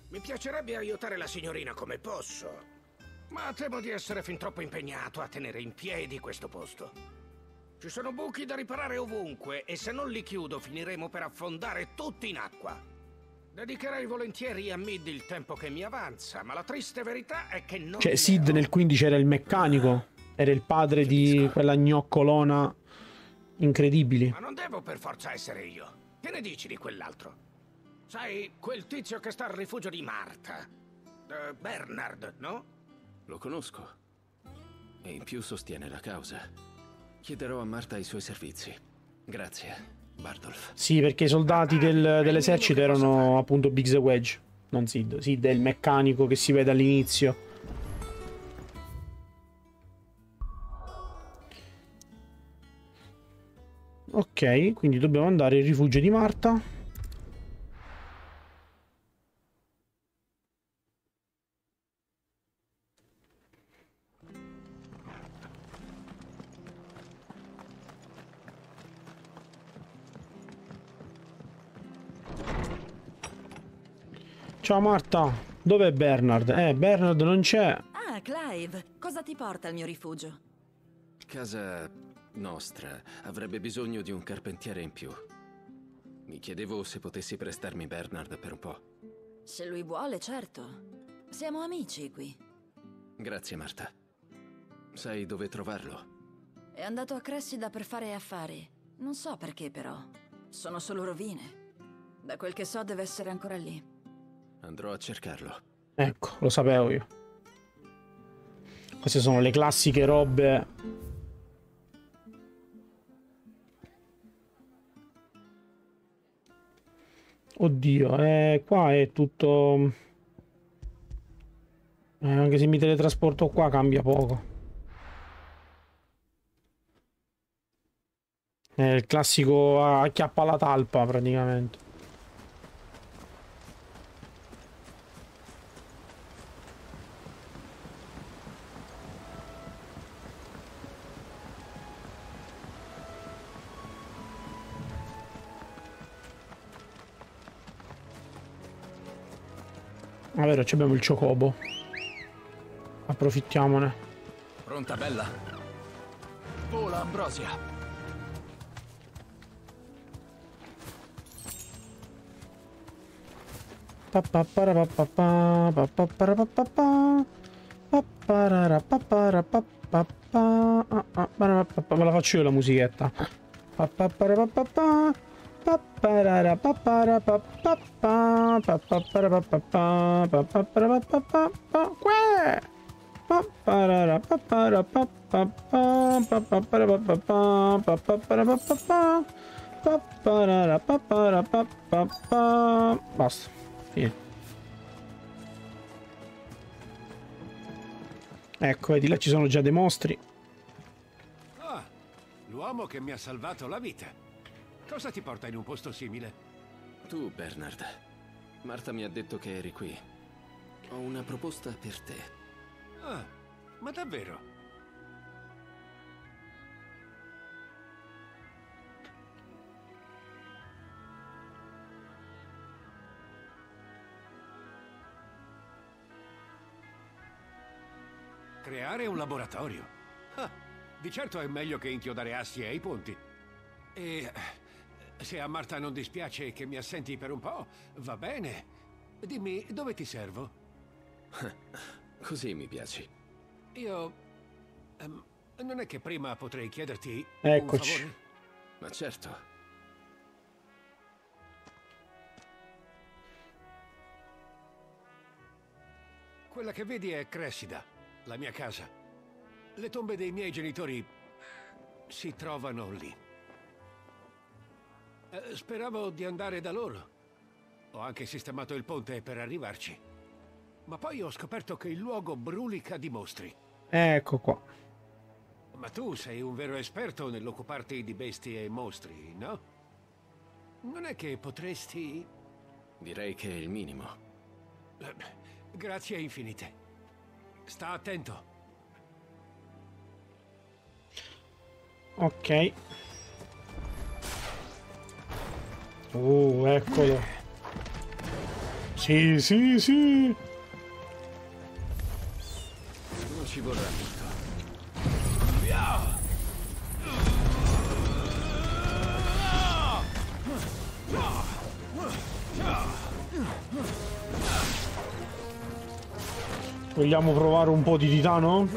Mi piacerebbe aiutare la signorina come posso, ma temo di essere fin troppo impegnato a tenere in piedi questo posto. Ci sono buchi da riparare ovunque e se non li chiudo finiremo per affondare tutti in acqua. Dedicherei volentieri a Mid il tempo che mi avanza, ma la triste verità è che non... Cioè, Cid nel 15 era il meccanico, era il padre di quella gnoccolona incredibile. Ma non devo per forza essere io. Che ne dici di quell'altro? Sai, quel tizio che sta al rifugio di Marta. Bernard, no? Lo conosco. E in più sostiene la causa. Chiederò a Marta i suoi servizi. Grazie. Bardolf. Sì, perché i soldati dell'esercito erano appunto Biggs e Wedge, non Cid. Cid è il meccanico che si vede all'inizio. Ok, quindi dobbiamo andare al rifugio di Marta. Ciao Marta, dov'è Bernard? Bernard non c'è. Ah, Clive, cosa ti porta al mio rifugio? Casa nostra avrebbe bisogno di un carpentiere in più. Mi chiedevo se potessi prestarmi Bernard per un po'. Se lui vuole, certo. Siamo amici qui. Grazie Marta. Sai dove trovarlo? È andato a Cressida per fare affari. Non so perché, però. Sono solo rovine. Da quel che so deve essere ancora lì. Andrò a cercarlo. Ecco, lo sapevo io. Queste sono le classiche robe. Oddio, qua è tutto... anche se mi teletrasporto qua cambia poco. È il classico acchiappa la talpa praticamente. Ah, vero, abbiamo il ciocobo. Approfittiamone. Pronta, bella. Vola, Ambrosia. Me la faccio io la musichetta. Basta. Ecco, vedi, là ci sono già dei mostri. Ah, l'uomo che mi ha salvato la vita. Cosa ti porta in un posto simile? Tu, Bernard. Marta mi ha detto che eri qui. Ho una proposta per te. Ah, ma davvero? Creare un laboratorio. Ah, di certo è meglio che inchiodare assi ai ponti. E se a Marta non dispiace che mi assenti per un po', va bene. Dimmi, dove ti servo? Così mi piaci. Io... non è che prima potrei chiederti un favore? Ma certo. Quella che vedi è Cressida. La mia casa. Le tombe dei miei genitori si trovano lì. Speravo di andare da loro. Ho anche sistemato il ponte per arrivarci. Ma poi ho scoperto che il luogo brulica di mostri. Ecco qua. Ma tu sei un vero esperto nell'occuparti di bestie e mostri, no? Non è che potresti... Direi che è il minimo. Grazie infinite. Sta attento. Ok. Eccolo. Sì, sì, sì. Non ci vorrà molto. Vogliamo provare un po' di Titano?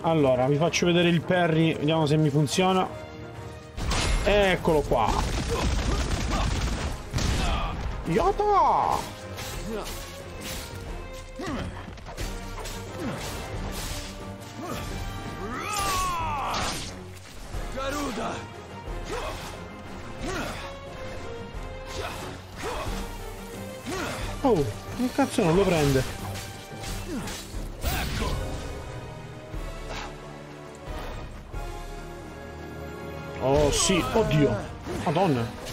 Allora, vi faccio vedere il parry, vediamo se mi funziona. Eccolo qua. Yata! Garuda! Oh, che cazzo non lo prende? Ecco. Oh sì, oddio. Madonna.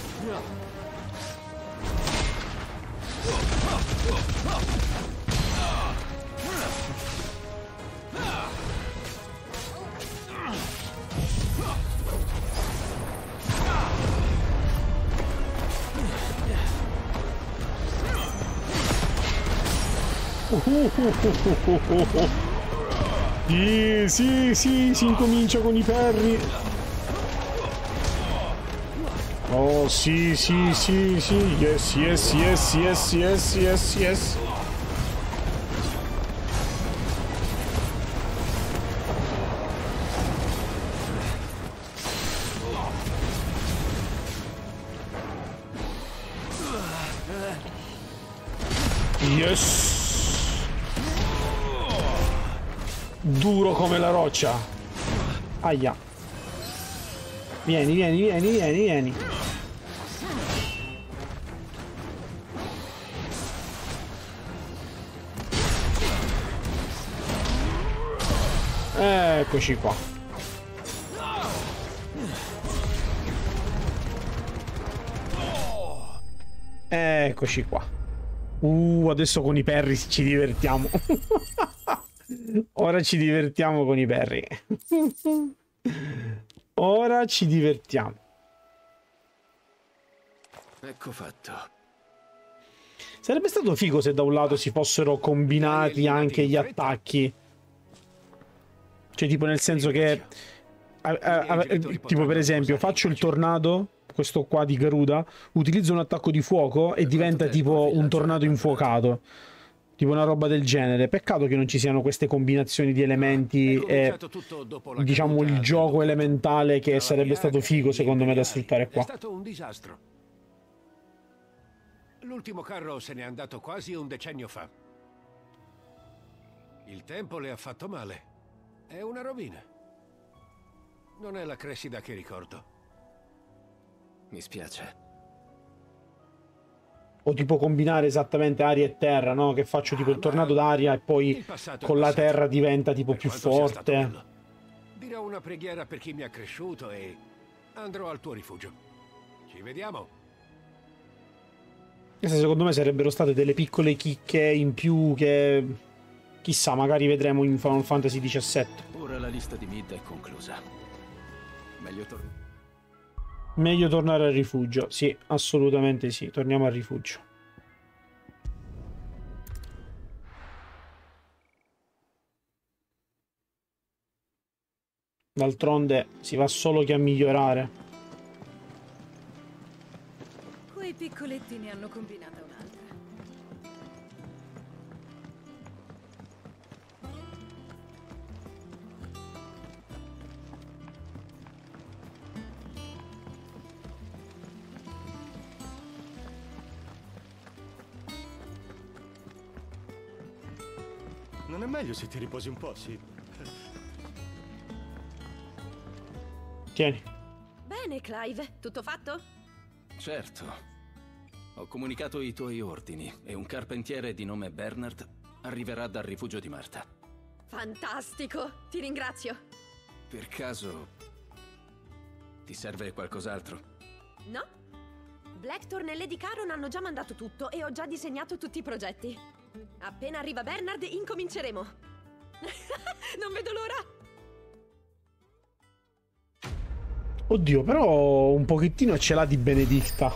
Sì, si incomincia con i perri. Oh sì, sì, sì, sì, yes, yes, yes, yes, yes, yes, yes. Yes. Duro come la roccia. Aia. Vieni, vieni, vieni, vieni, vieni. Eccoci qua. Eccoci qua. Adesso con i perri ci divertiamo. Ora ci divertiamo con i perri. Ora ci divertiamo. Ecco fatto. Sarebbe stato figo se da un lato si fossero combinati anche gli attacchi. Cioè tipo nel senso che tipo per esempio faccio il tornado, questo qua di Garuda, utilizzo un attacco di fuoco e diventa tipo un tornado infuocato, tipo una roba del genere. Peccato che non ci siano queste combinazioni di elementi e diciamo il gioco elementale che sarebbe stato figo secondo me da sfruttare qua. È stato un disastro. L'ultimo carro se n'è andato quasi un decennio fa. Il tempo le ha fatto male. È una rovina. Non è la Cressida che ricordo. Mi spiace. O tipo combinare esattamente aria e terra, no? Che faccio tipo il tornado d'aria e poi con la terra diventa tipo più forte. Dirò una preghiera per chi mi ha cresciuto e andrò al tuo rifugio. Ci vediamo. Queste secondo me sarebbero state delle piccole chicche in più che... Chissà, magari vedremo in Final Fantasy XVII. Ora la lista di Mid è conclusa. Meglio tornare al rifugio. Sì, assolutamente sì. Torniamo al rifugio. D'altronde si va solo che a migliorare. Quei piccoletti ne hanno combinata un'altra. Non è meglio se ti riposi un po', sì? Tieni. Bene, Clive. Tutto fatto? Certo. Ho comunicato i tuoi ordini e un carpentiere di nome Bernard arriverà dal rifugio di Marta. Fantastico! Ti ringrazio. Per caso... ti serve qualcos'altro? No. Blackthorn e Lady Caron hanno già mandato tutto e ho già disegnato tutti i progetti. Appena arriva Bernard, incominceremo. Non vedo l'ora. Oddio, però un pochettino ce l'ha di Benedikta.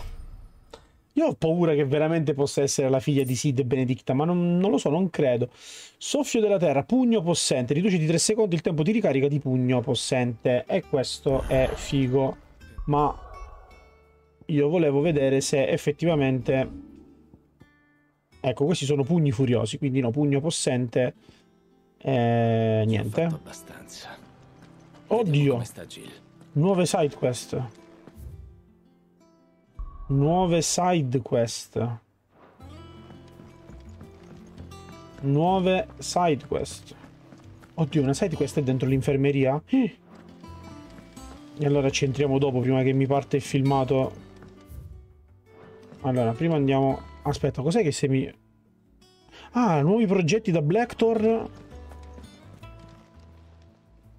Io ho paura che veramente possa essere la figlia di Cid e Benedikta, ma non lo so, non credo. Soffio della terra, pugno possente. Riduci di 3 secondi il tempo di ricarica di pugno possente. E questo è figo. Ma io volevo vedere se effettivamente... Ecco, questi sono pugni furiosi, quindi no, pugno possente. Niente. Oddio. Nuove side quest. Nuove side quest. Nuove side quest. Oddio, una side quest è dentro l'infermeria? E allora ci entriamo dopo, prima che mi parte il filmato. Allora, prima andiamo... Aspetta, cos'è che se mi... Ah, nuovi progetti da Blackthorn.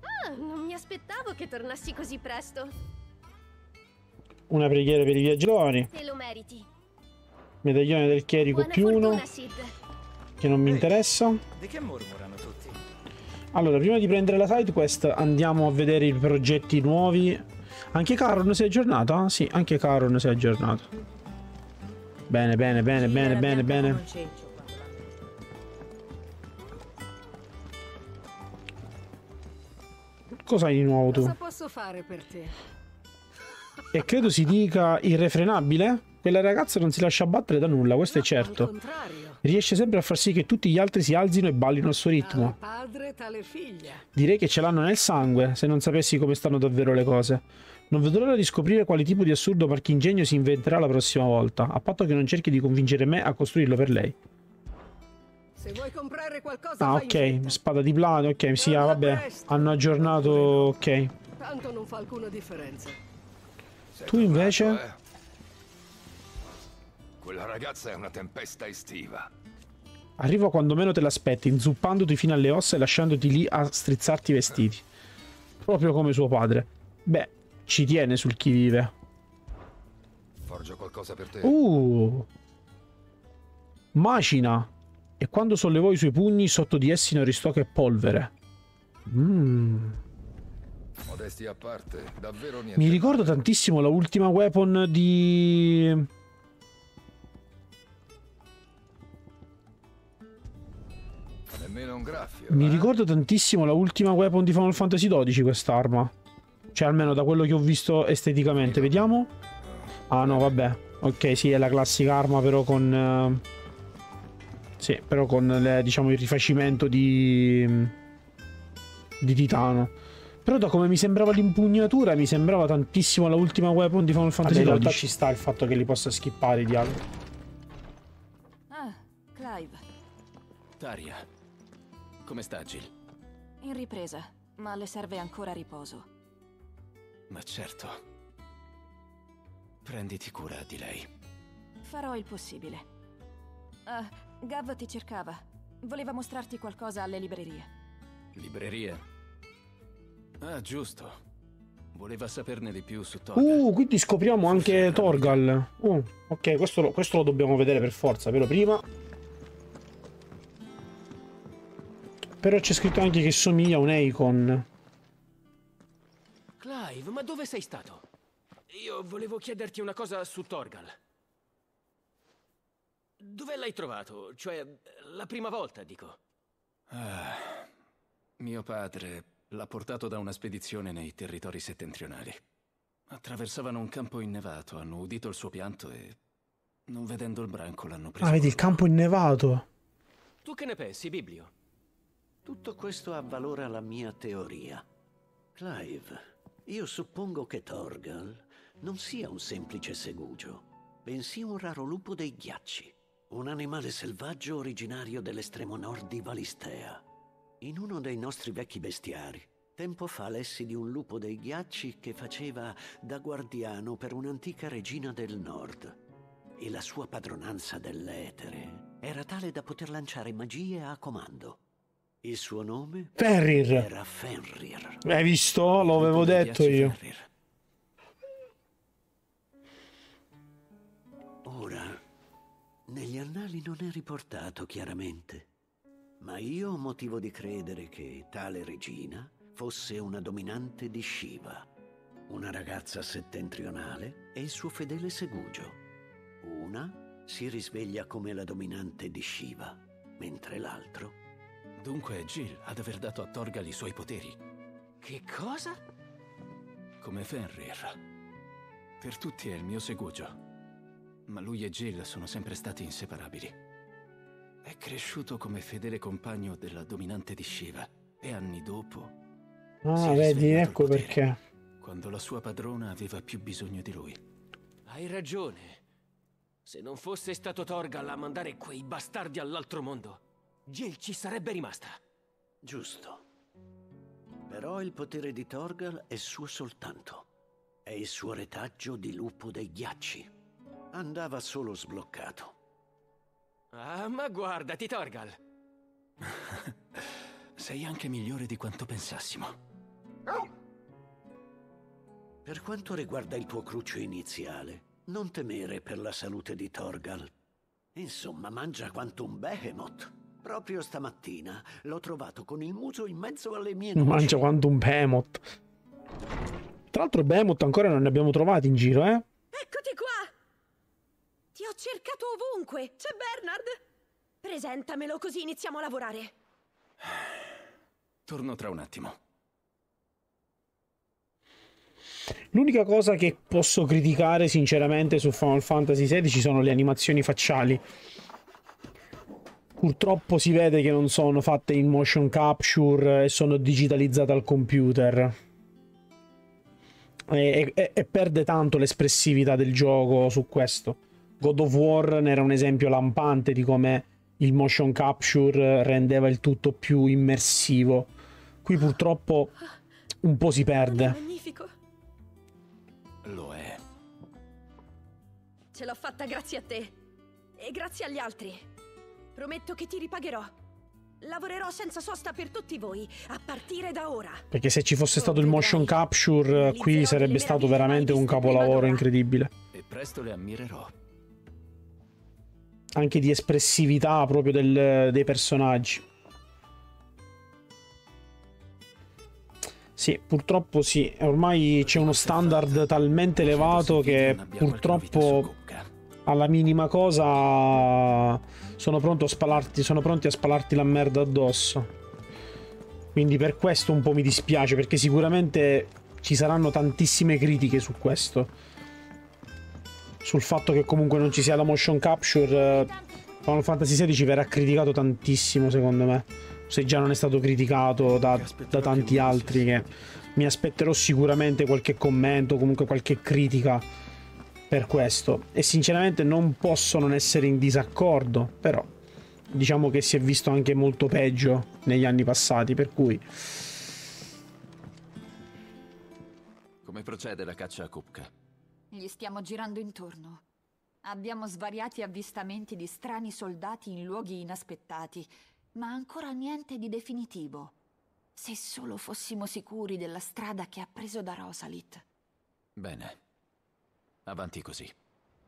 Ah, non mi aspettavo che tornassi così presto. Una preghiera per i viaggiatori. Te lo meriti. Medaglione del chierico +1. Che non mi interessa. Di che mormorano tutti? Allora, prima di prendere la side quest andiamo a vedere i progetti nuovi. Anche Caron si è aggiornata? Sì, anche Caron si è aggiornata. Bene, bene, bene, bene, bene, bene. Cos'hai di nuovo tu? Cosa posso fare per te? E credo si dica irrefrenabile. Quella ragazza non si lascia abbattere da nulla, questo è certo. Riesce sempre a far sì che tutti gli altri si alzino e ballino al suo ritmo. Direi che ce l'hanno nel sangue, se non sapessi come stanno davvero le cose. Non vedo l'ora di scoprire quale tipo di assurdo marchingegno si inventerà la prossima volta, a patto che non cerchi di convincere me a costruirlo per lei. Se vuoi comprare qualcosa, ah, ok, spada di plano, ok, sì, ah, vabbè, hanno aggiornato, ok. Tanto non fa alcuna differenza. Tu invece... Quella ragazza è una tempesta estiva. Arriva quando meno te l'aspetti, inzuppandoti fino alle ossa e lasciandoti lì a strizzarti i vestiti. Proprio come suo padre. Beh, ci tiene sul chi vive. Forgio qualcosa per te. Macina. E quando sollevò i suoi pugni, sotto di essi non restò che polvere. Modestia a parte, davvero niente. Mi ricordo tantissimo la ultima weapon di... Mi ricordo tantissimo la ultima weapon di Final Fantasy XII, quest'arma. Cioè, almeno da quello che ho visto esteticamente. Vediamo. Ah no, vabbè. Ok, sì, è la classica arma, però con... Sì, però con, diciamo, il rifacimento di Titano. Però da come mi sembrava l'impugnatura, mi sembrava tantissimo la ultima weapon di Final Fantasy XII. In realtà ci sta il fatto che li possa skippare i dialoghi. Ah, Clive. Taria. Come sta Jill? In ripresa, ma le serve ancora riposo. Ma certo. Prenditi cura di lei. Farò il possibile. Gav ti cercava. Voleva mostrarti qualcosa alle librerie. Librerie? Ah, giusto. Voleva saperne di più su Torgal. Quindi scopriamo anche Torgal. Ok, questo lo dobbiamo vedere per forza, però prima... Però c'è scritto anche che somiglia a un Eikon. Clive, ma dove sei stato? Io volevo chiederti una cosa su Torgal. Dove l'hai trovato? Cioè, la prima volta, dico. Ah, mio padre l'ha portato da una spedizione nei territori settentrionali. Attraversavano un campo innevato, hanno udito il suo pianto e... non vedendo il branco l'hanno preso. Ah, vedi, il campo innevato. Tu che ne pensi, Biblio? Tutto questo avvalora la mia teoria. Clive, io suppongo che Torgal non sia un semplice segugio, bensì un raro lupo dei ghiacci, un animale selvaggio originario dell'estremo nord di Valistea. In uno dei nostri vecchi bestiari, tempo fa lessi di un lupo dei ghiacci che faceva da guardiano per un'antica regina del nord, e la sua padronanza dell'etere era tale da poter lanciare magie a comando. Il suo nome? Fenrir. Era Fenrir. Hai visto? Lo avevo detto io. Ora, negli annali non è riportato chiaramente, ma io ho motivo di credere che tale regina fosse una dominante di Shiva, una ragazza settentrionale e il suo fedele segugio. Una si risveglia come la dominante di Shiva, mentre l'altro... Dunque è Jill ad aver dato a Torgal i suoi poteri. Che cosa? Come Fenrir. Per tutti è il mio segugio. Ma lui e Jill sono sempre stati inseparabili. È cresciuto come fedele compagno della dominante di Shiva. E anni dopo... Ah, vedi, ecco perché. Quando la sua padrona aveva più bisogno di lui. Hai ragione. Se non fosse stato Torgal a mandare quei bastardi all'altro mondo... Jill ci sarebbe rimasta. Giusto. Però il potere di Torgal è suo soltanto. È il suo retaggio di lupo dei ghiacci. Andava solo sbloccato. Ah, ma guardati, Torgal. Sei anche migliore di quanto pensassimo. Per quanto riguarda il tuo cruccio iniziale, non temere per la salute di Torgal. Insomma, mangia quanto un Behemoth. Proprio stamattina l'ho trovato con il muso in mezzo alle mie noci. Mangia quanto un Behemoth. Tra l'altro Behemoth ancora non ne abbiamo trovati in giro, eh? Eccoti qua! Ti ho cercato ovunque. C'è Bernard? Presentamelo così iniziamo a lavorare. Torno tra un attimo. L'unica cosa che posso criticare sinceramente su Final Fantasy XVI sono le animazioni facciali. Purtroppo si vede che non sono fatte in motion capture e sono digitalizzate al computer. E perde tanto l'espressività del gioco su questo. God of War ne era un esempio lampante di come il motion capture rendeva il tutto più immersivo. Qui purtroppo un po' si perde. Magnifico. Lo è. Ce l'ho fatta grazie a te e grazie agli altri. Prometto che ti ripagherò. Lavorerò senza sosta per tutti voi, a partire da ora. Perché se ci fosse stato il motion capture, qui sarebbe stato veramente un capolavoro incredibile. E presto le ammirerò. Anche di espressività proprio dei personaggi. Sì, purtroppo sì. Ormai c'è uno standard talmente elevato che purtroppo... alla minima cosa sono pronti a spalarti la merda addosso. Quindi per questo un po' mi dispiace, perché sicuramente ci saranno tantissime critiche su questo, sul fatto che comunque non ci sia la motion capture. Final Fantasy XVI verrà criticato tantissimo, secondo me, se già non è stato criticato da tanti altri, che mi aspetterò sicuramente qualche commento, comunque qualche critica per questo. E sinceramente non posso non essere in disaccordo, però diciamo che si è visto anche molto peggio negli anni passati, per cui... Come procede la caccia a Kupka? Gli stiamo girando intorno. Abbiamo svariati avvistamenti di strani soldati in luoghi inaspettati, ma ancora niente di definitivo. Se solo fossimo sicuri della strada che ha preso da Rosalith. Bene. Avanti così.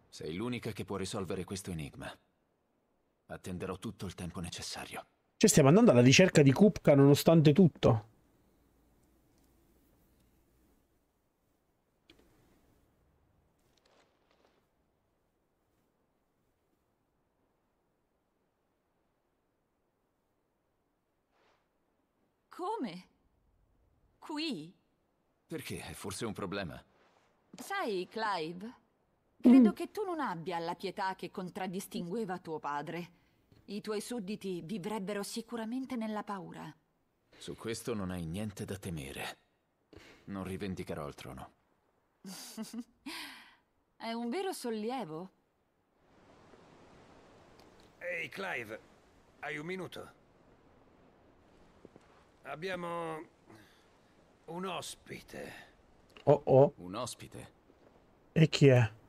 Sei l'unica che può risolvere questo enigma. Attenderò tutto il tempo necessario. Cioè stiamo andando alla ricerca di Kupka nonostante tutto. Come? Qui? Perché è forse un problema. Sai, Clive, credo che tu non abbia la pietà che contraddistingueva tuo padre. I tuoi sudditi vivrebbero sicuramente nella paura. Su questo non hai niente da temere. Non rivendicherò il trono. È un vero sollievo. Ehi, Clive, hai un minuto? Abbiamo un ospite. Oh oh. Un ospite. E chi è?